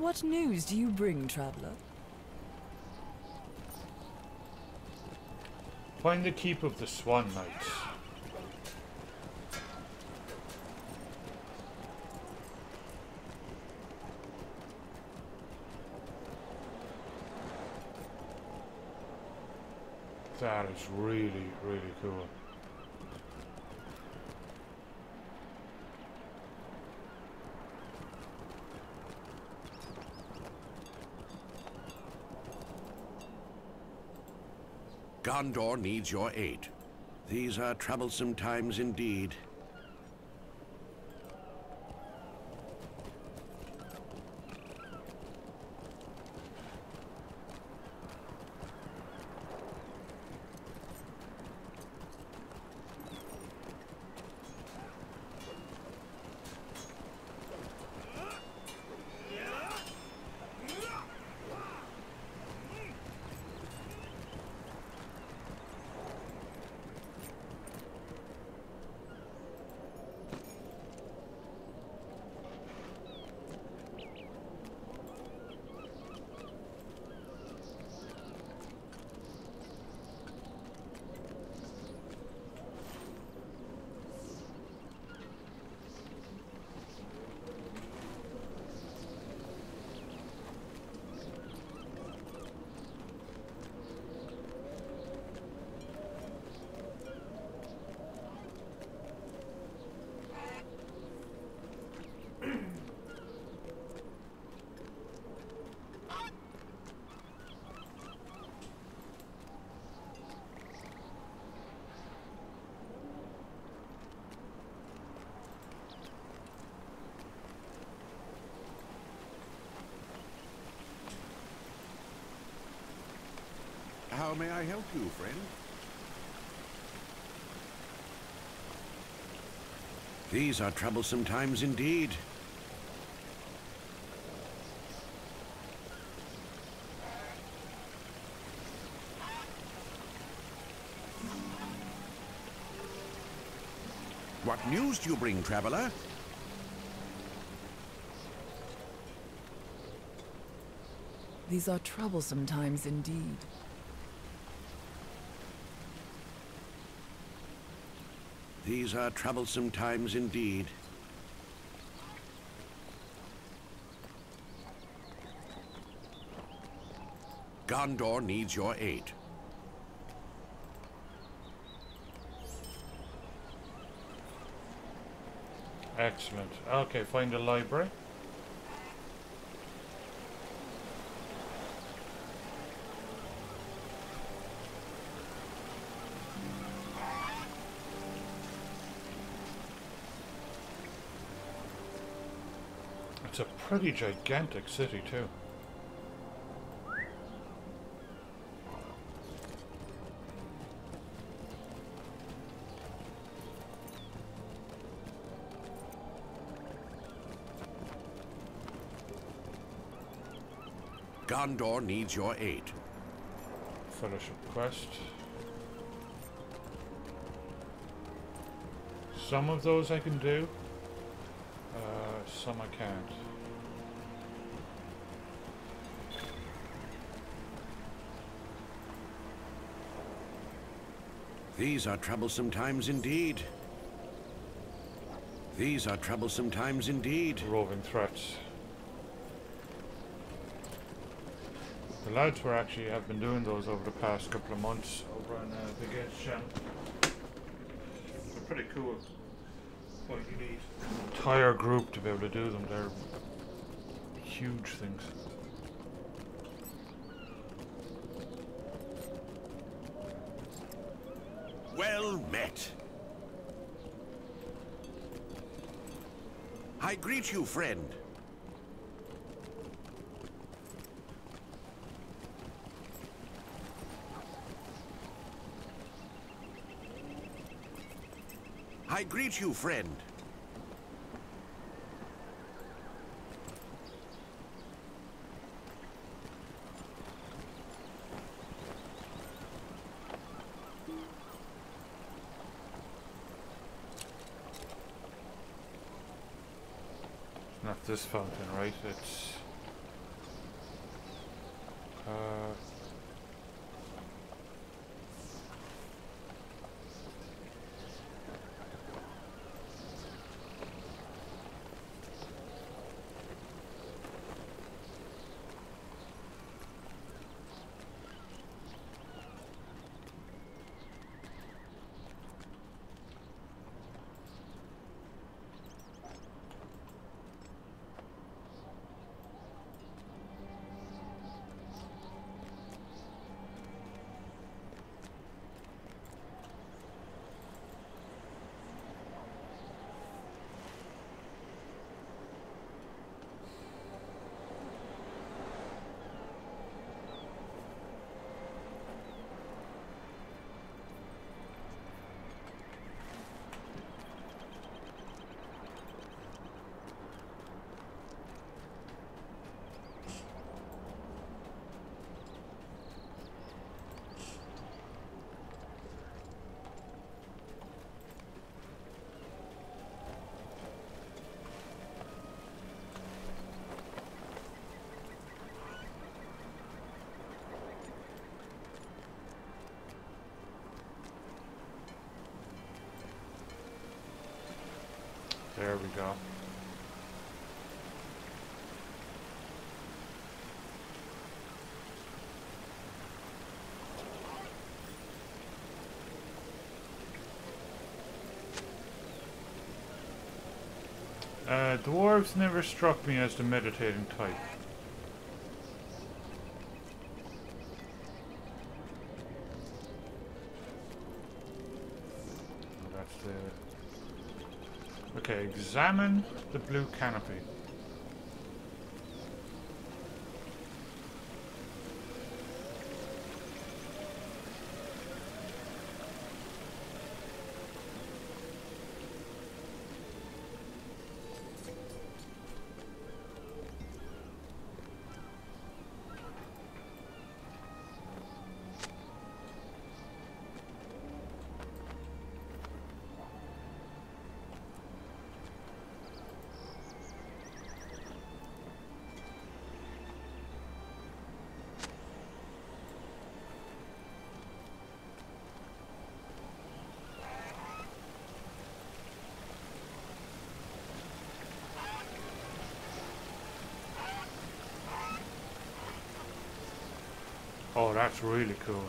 What news do you bring, traveler? Find the keep of the Swan Knights. That is really, really cool. Gondor needs your aid. These are troublesome times indeed. How may I help you, friend? These are troublesome times indeed. What news do you bring, traveler? These are troublesome times indeed. These are troublesome times indeed. Gondor needs your aid. Excellent. Okay, find a library. It's a pretty gigantic city, too. Gondor needs your aid. Fellowship quest. Some of those I can do, uh, some I can't. These are troublesome times indeed. These are troublesome times indeed. Roving threats. The lads were actually have been doing those over the past couple of months over on uh, the Gate Shem. They're pretty cool. What you need an entire group to be able to do them. They're huge things. Well met. I greet you, friend. I greet you, friend. Not this fountain, right? It's uh There we go. Uh, dwarves never struck me as the meditating type. Okay, examine the blue canopy. Oh, that's really cool.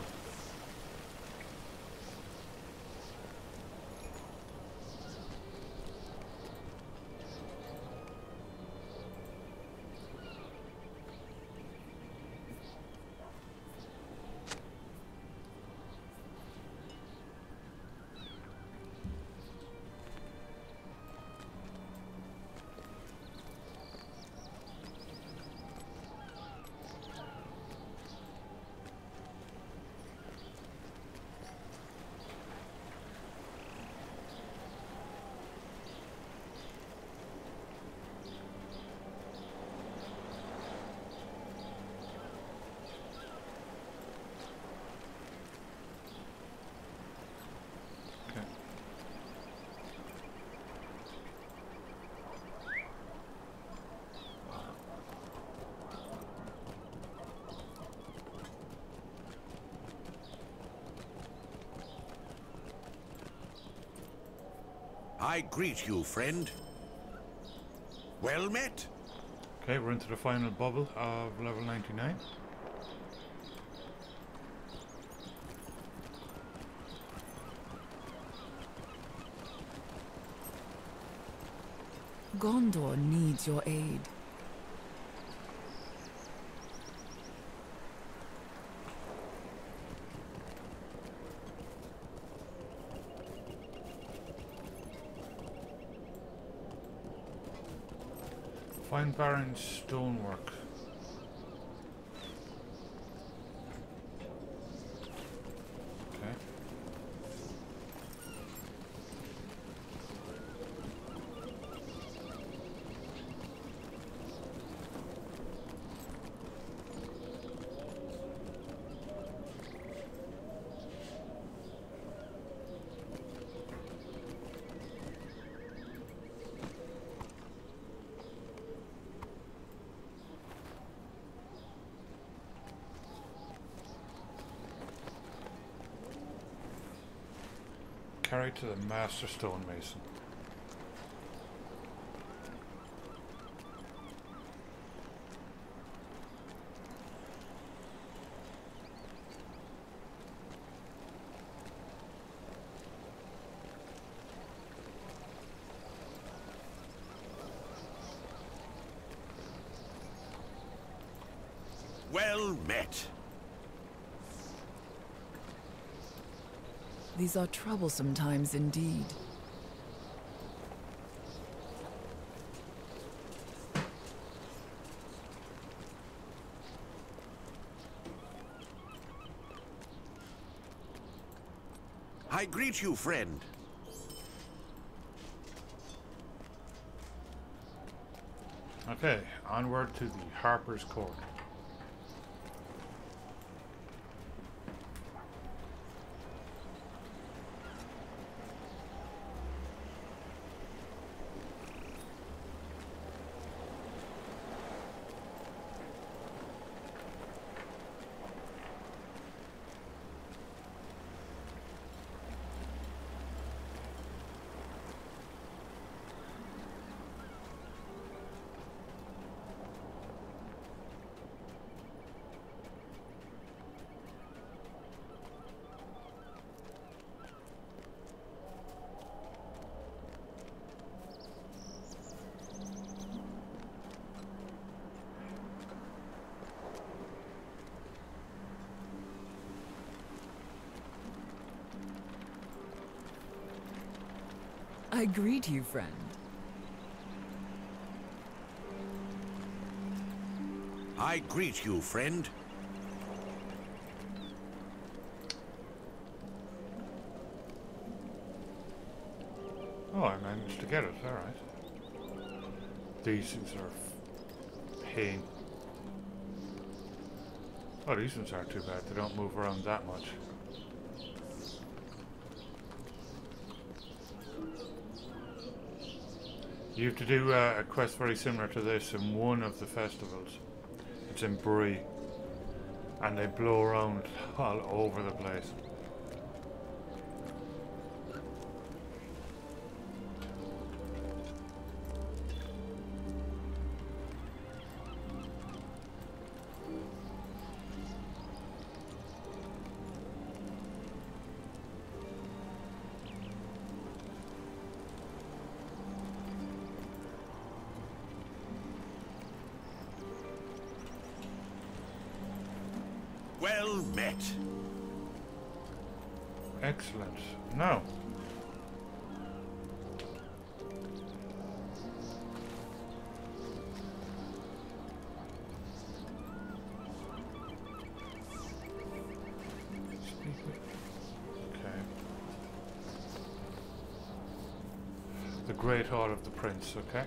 I greet you, friend. Well met. Okay, we're into the final bubble of level ninety-nine. Gondor needs your aid. Find barren stonework. Okay. Carried to the master stonemason. Well met. These are troublesome times indeed. I greet you, friend. Okay, onward to the Harper's Court. I greet you, friend. I greet you, friend. Oh, I managed to get it. All right. These things are pain. Oh, these ones aren't too bad. They don't move around that much. You have to do uh, a quest very similar to this in one of the festivals. It's in Bree. And they blow around all over the place. Well met. Excellent. Now. Okay. The Great Hall of the Prince, okay?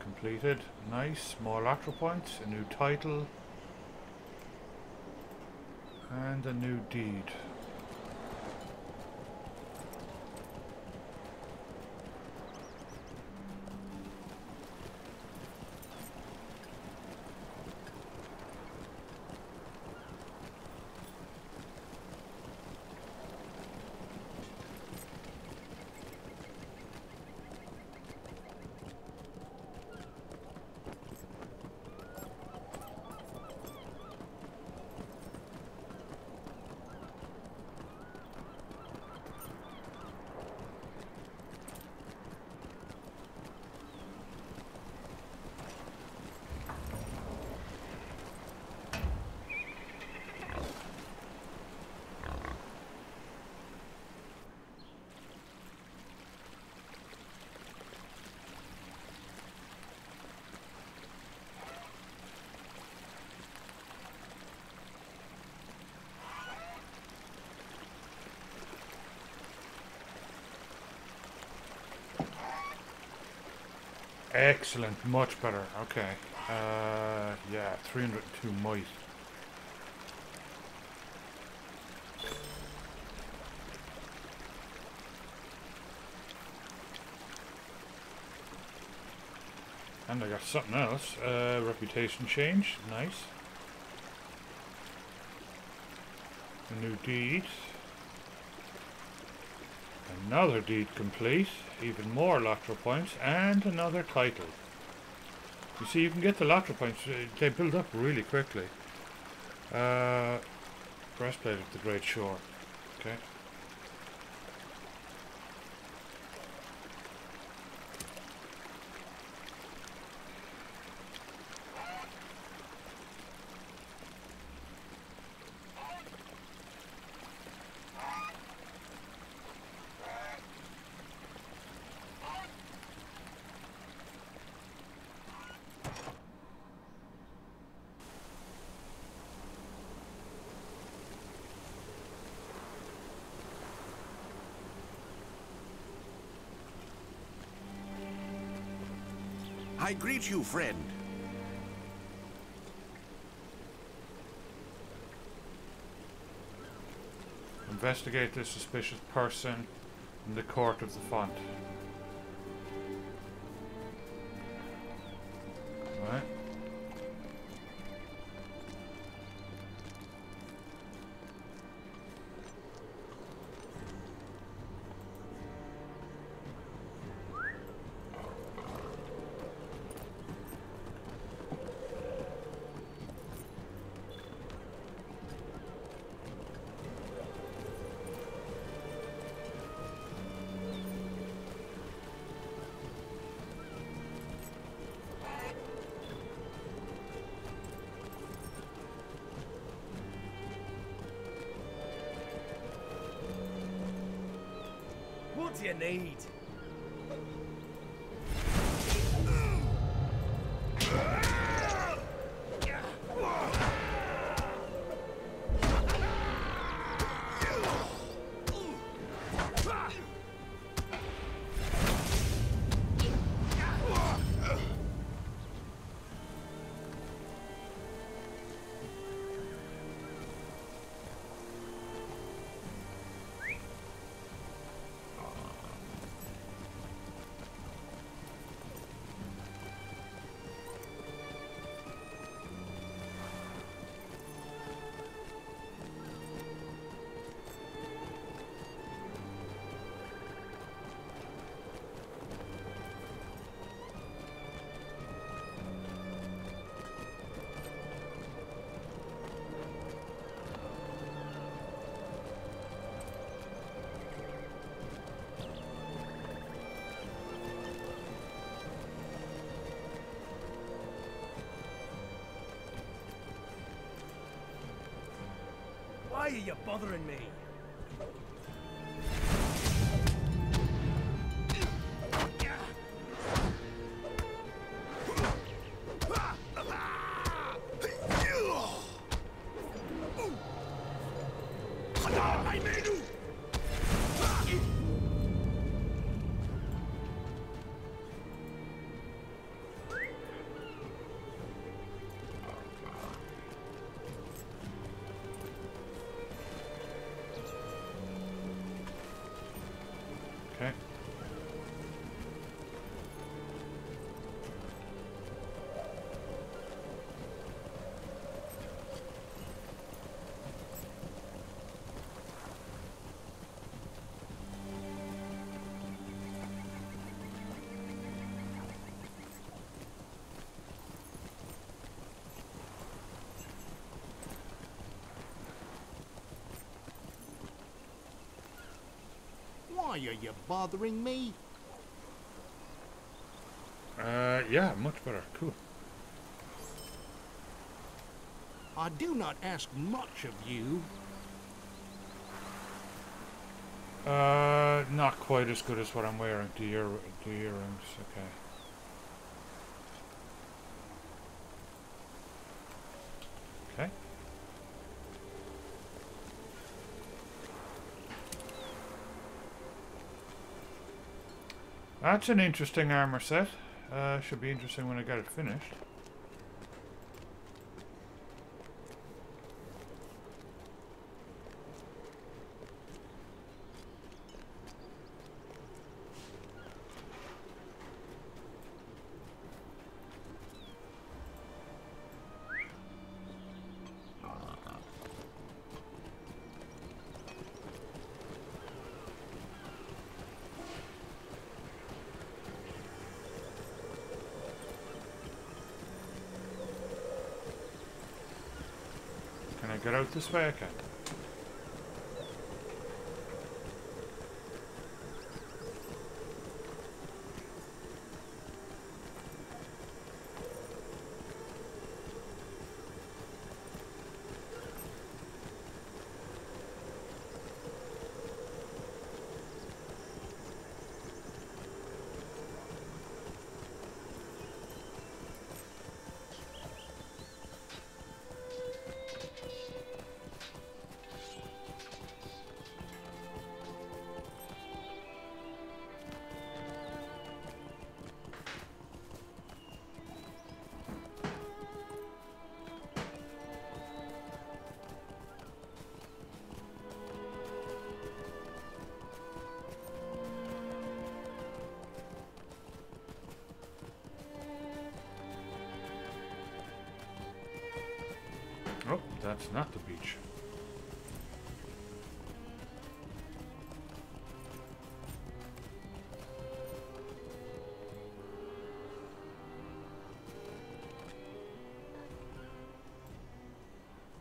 Completed. Nice. More LOTRO points. A new title. And a new deed. Excellent, much better. Okay. Uh, yeah, three hundred two might. And I got something else. Uh, reputation change. Nice. A new deed. Another deed complete, even more LOTRO points, and another title. You see, you can get the LOTRO points, they build up really quickly. Uh, breastplate of the Great Shore. Okay. I greet you, friend. Investigate this suspicious person in the court of the font. Right. What do you need? Why are you bothering me? Why are you bothering me? Uh, yeah, much better. Cool. I do not ask much of you. Uh, not quite as good as what I'm wearing. The ear, the earrings. Okay. Okay. That's an interesting armor set. Uh, should be interesting when I get it finished. Get out this way, okay. Oh, that's not the beach.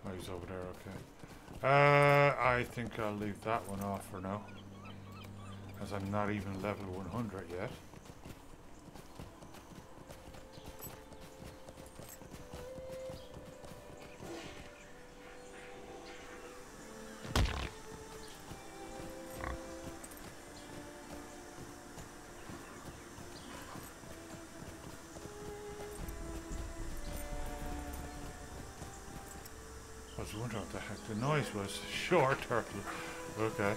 Oh, he's over there, okay. Uh, I think I'll leave that one off for now, as I'm not even level one hundred yet. I was wondering what the heck the noise was. Sure, turtle. Okay.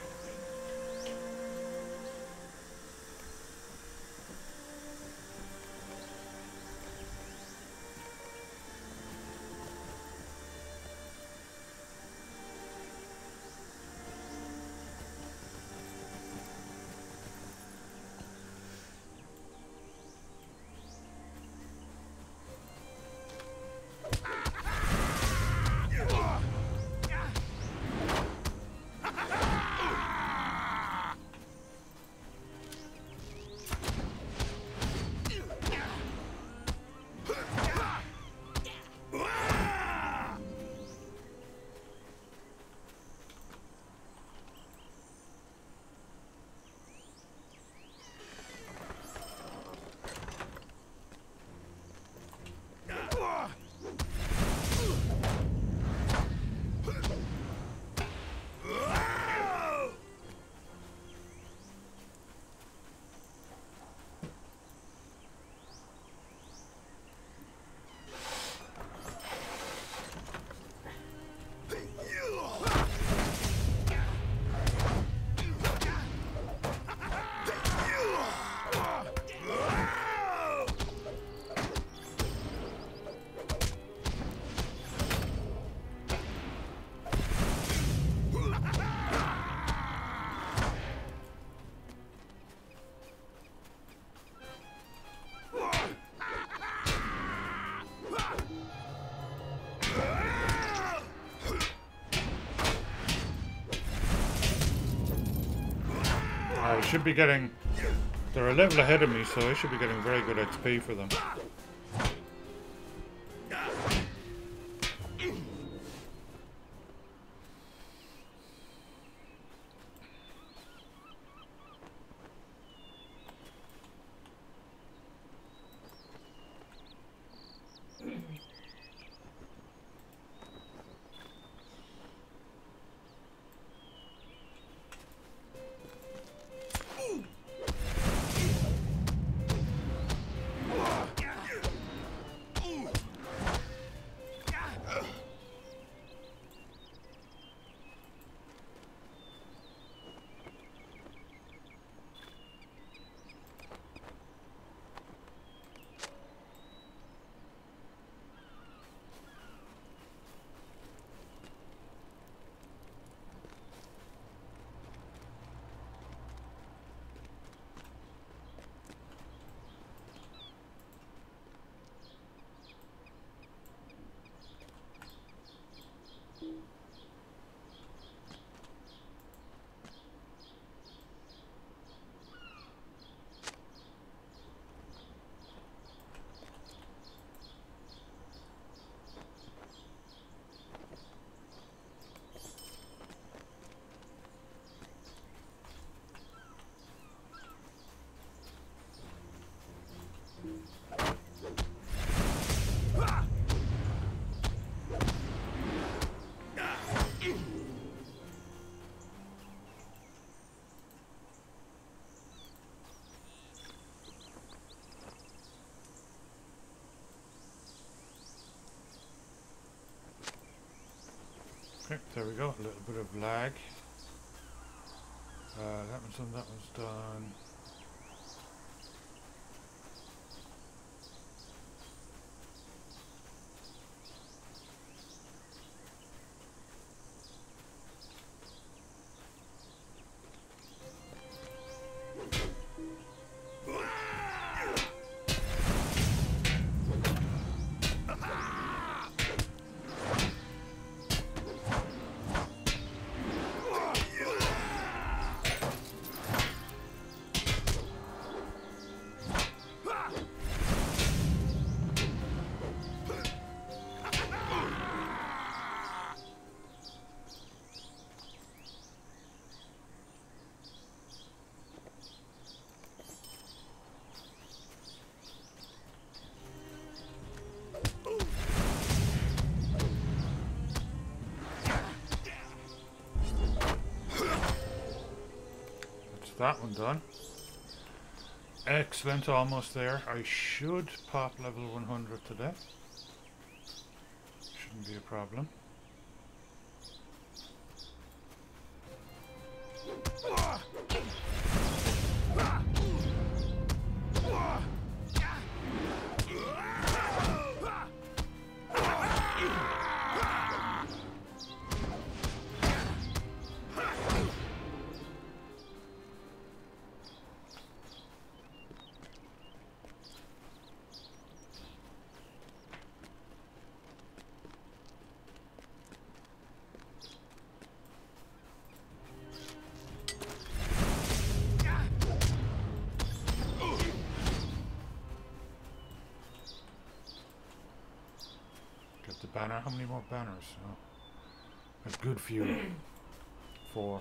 Should be getting, they're a level ahead of me, so I should be getting very good X P for them. Okay, there we go, a little bit of lag. Uh, that one's done, that one's done. That one done. Excellent, almost there. I should pop level one hundred today. Shouldn't be a problem. Banner, how many more banners? Oh, a good few. Four.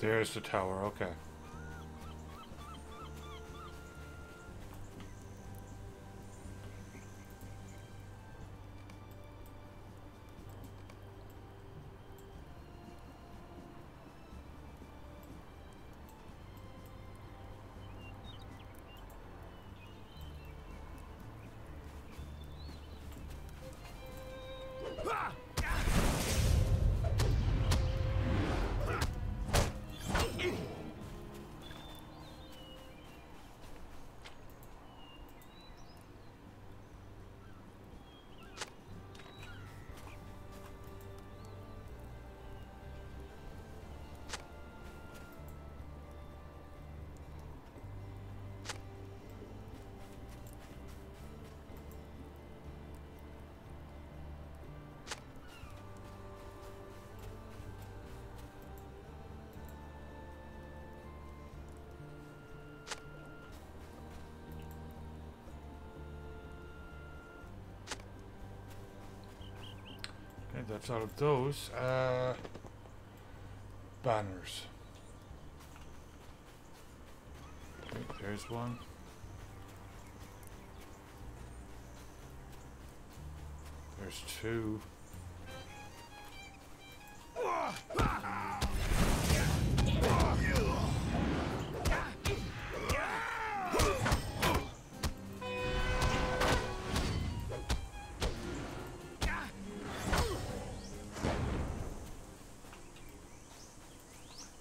There's the tower, okay. That's all of those uh, banners. Okay, there's one. There's two.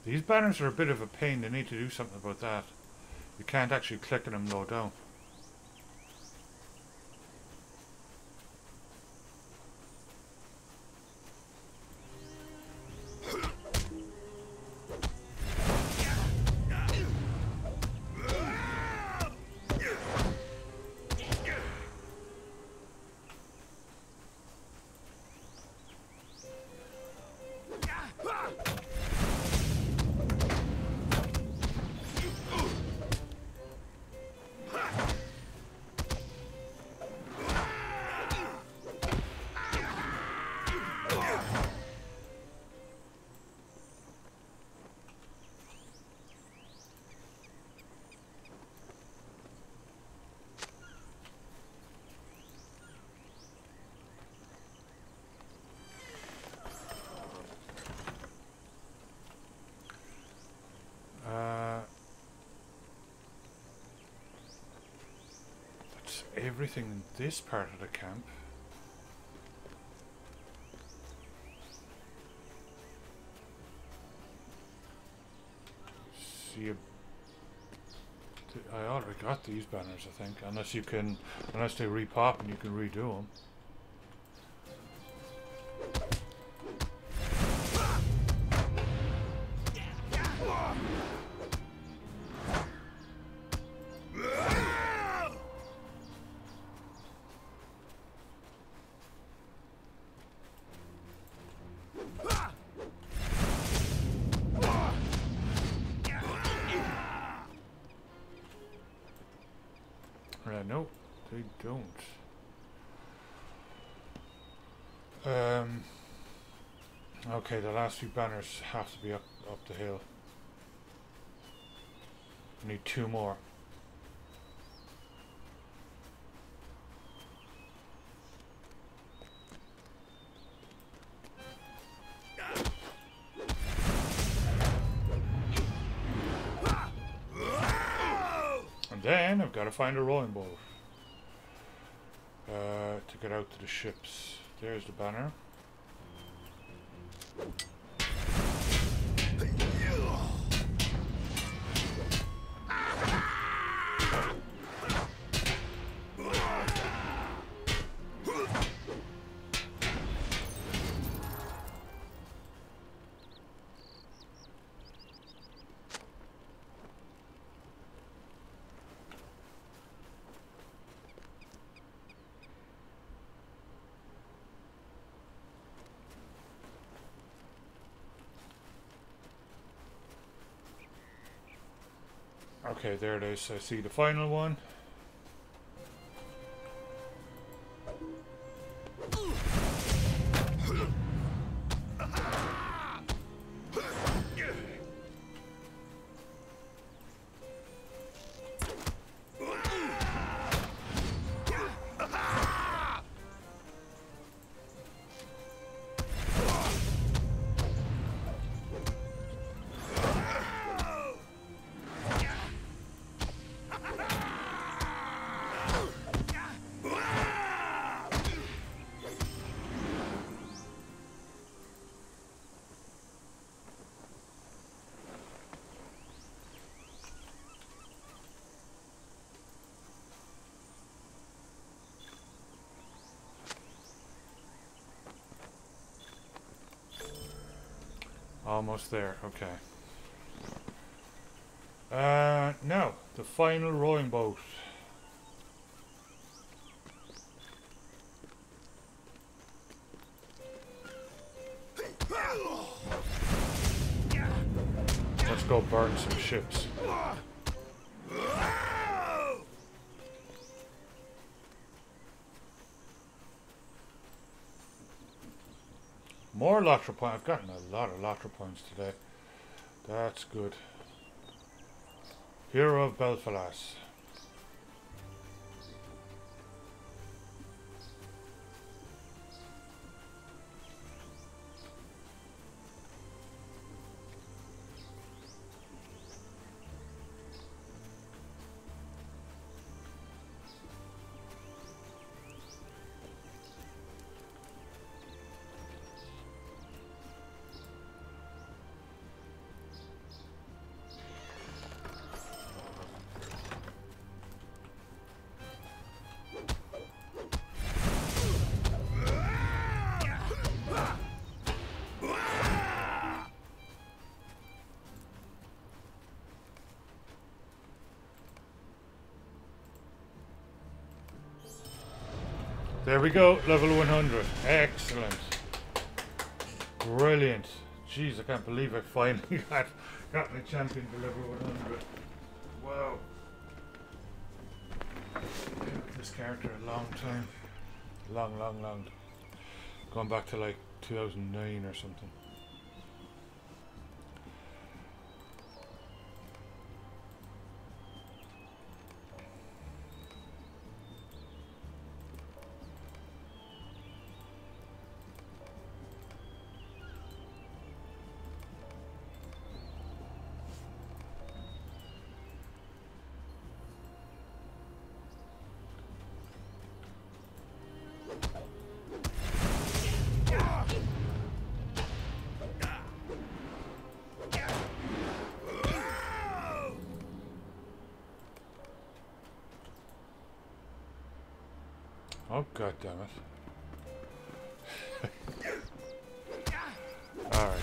These banners are a bit of a pain. They need to do something about that. You can't actually click on them low down. Everything in this part of the camp. See, I already got these banners, I think, unless you can, unless they repop and you can redo them. Okay, the last few banners have to be up, up the hill. We need two more. And then I've got to find a rowing boat uh, to get out to the ships. There's the banner. Okay, there it is. I see the final one. Almost there, okay. Uh, now, the final rowing boat. Let's go burn some ships. More LOTRO points. I've gotten a lot of LOTRO points today. That's good. Hero of Belfalas. There we go, level one hundred. Excellent. Brilliant. Jeez, I can't believe I finally got, got my champion to level one hundred. Wow. I've been with this character a long time. Long, long, long. Going back to like two thousand nine or something. Oh, God damn it. Alright.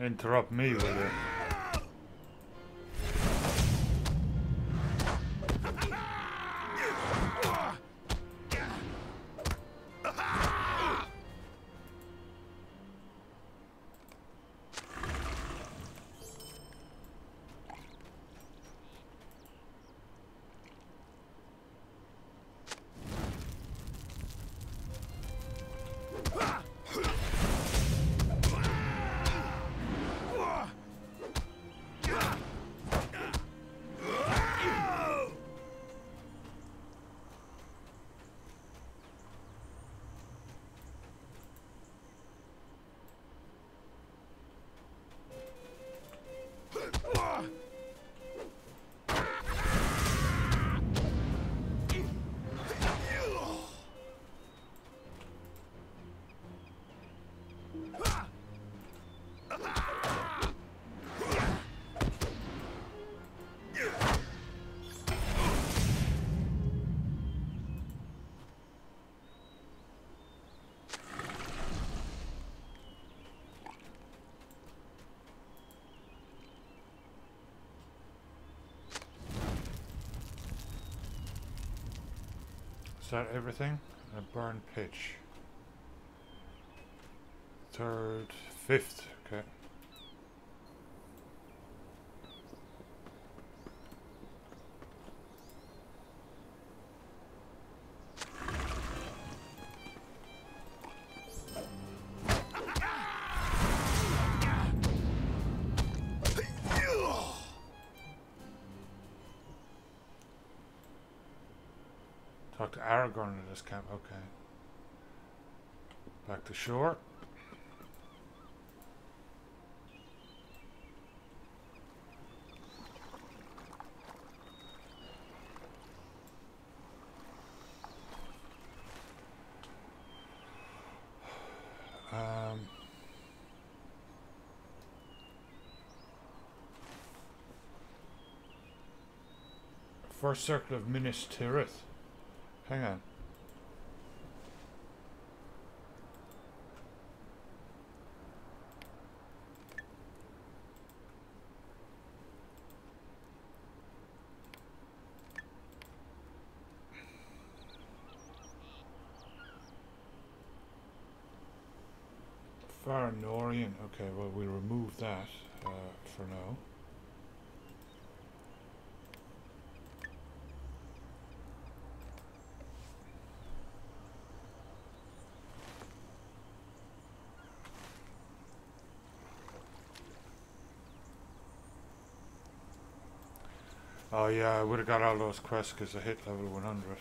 Interrupt me, will you? Is that everything? A burn pitch. Third, fifth, okay. Talk to Aragorn in this camp, okay. Back to shore. First circle of Minas Tirith. Hang on. Far Norian. Okay, well, we remove that uh, for now. Oh yeah, I would have got all those quests because I hit level one hundred.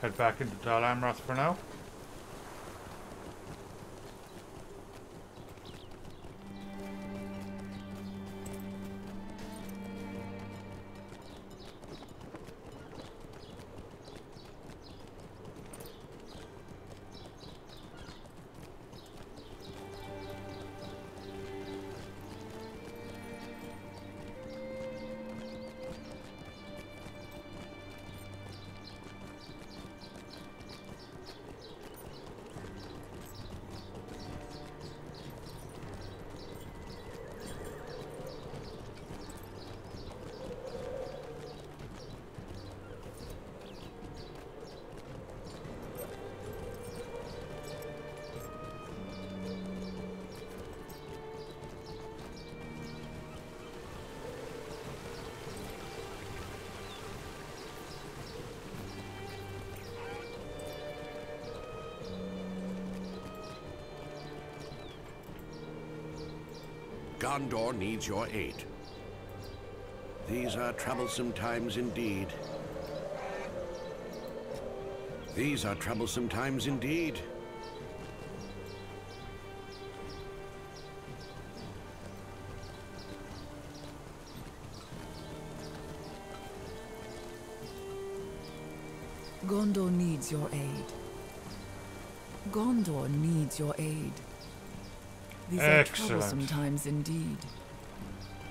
Head back into Dol Amroth for now. Gondor needs your aid. These are troublesome times indeed. These are troublesome times indeed. Gondor needs your aid. Gondor needs your aid. These Excellent. are troublesome times indeed.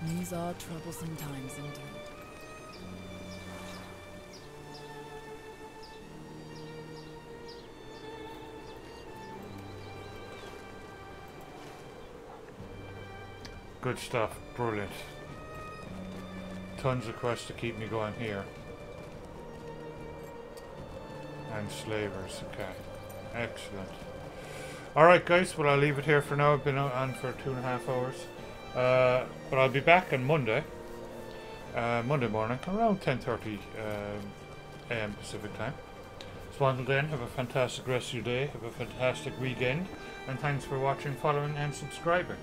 These are troublesome times indeed. Good stuff. Brilliant. Tons of quests to keep me going here. And slavers. Okay. Excellent. Alright guys, well I'll leave it here for now. I've been on for two and a half hours. Uh, but I'll be back on Monday. Uh, Monday morning around ten thirty A M Pacific time. So until then, have a fantastic rest of your day. Have a fantastic weekend. And thanks for watching, following and subscribing.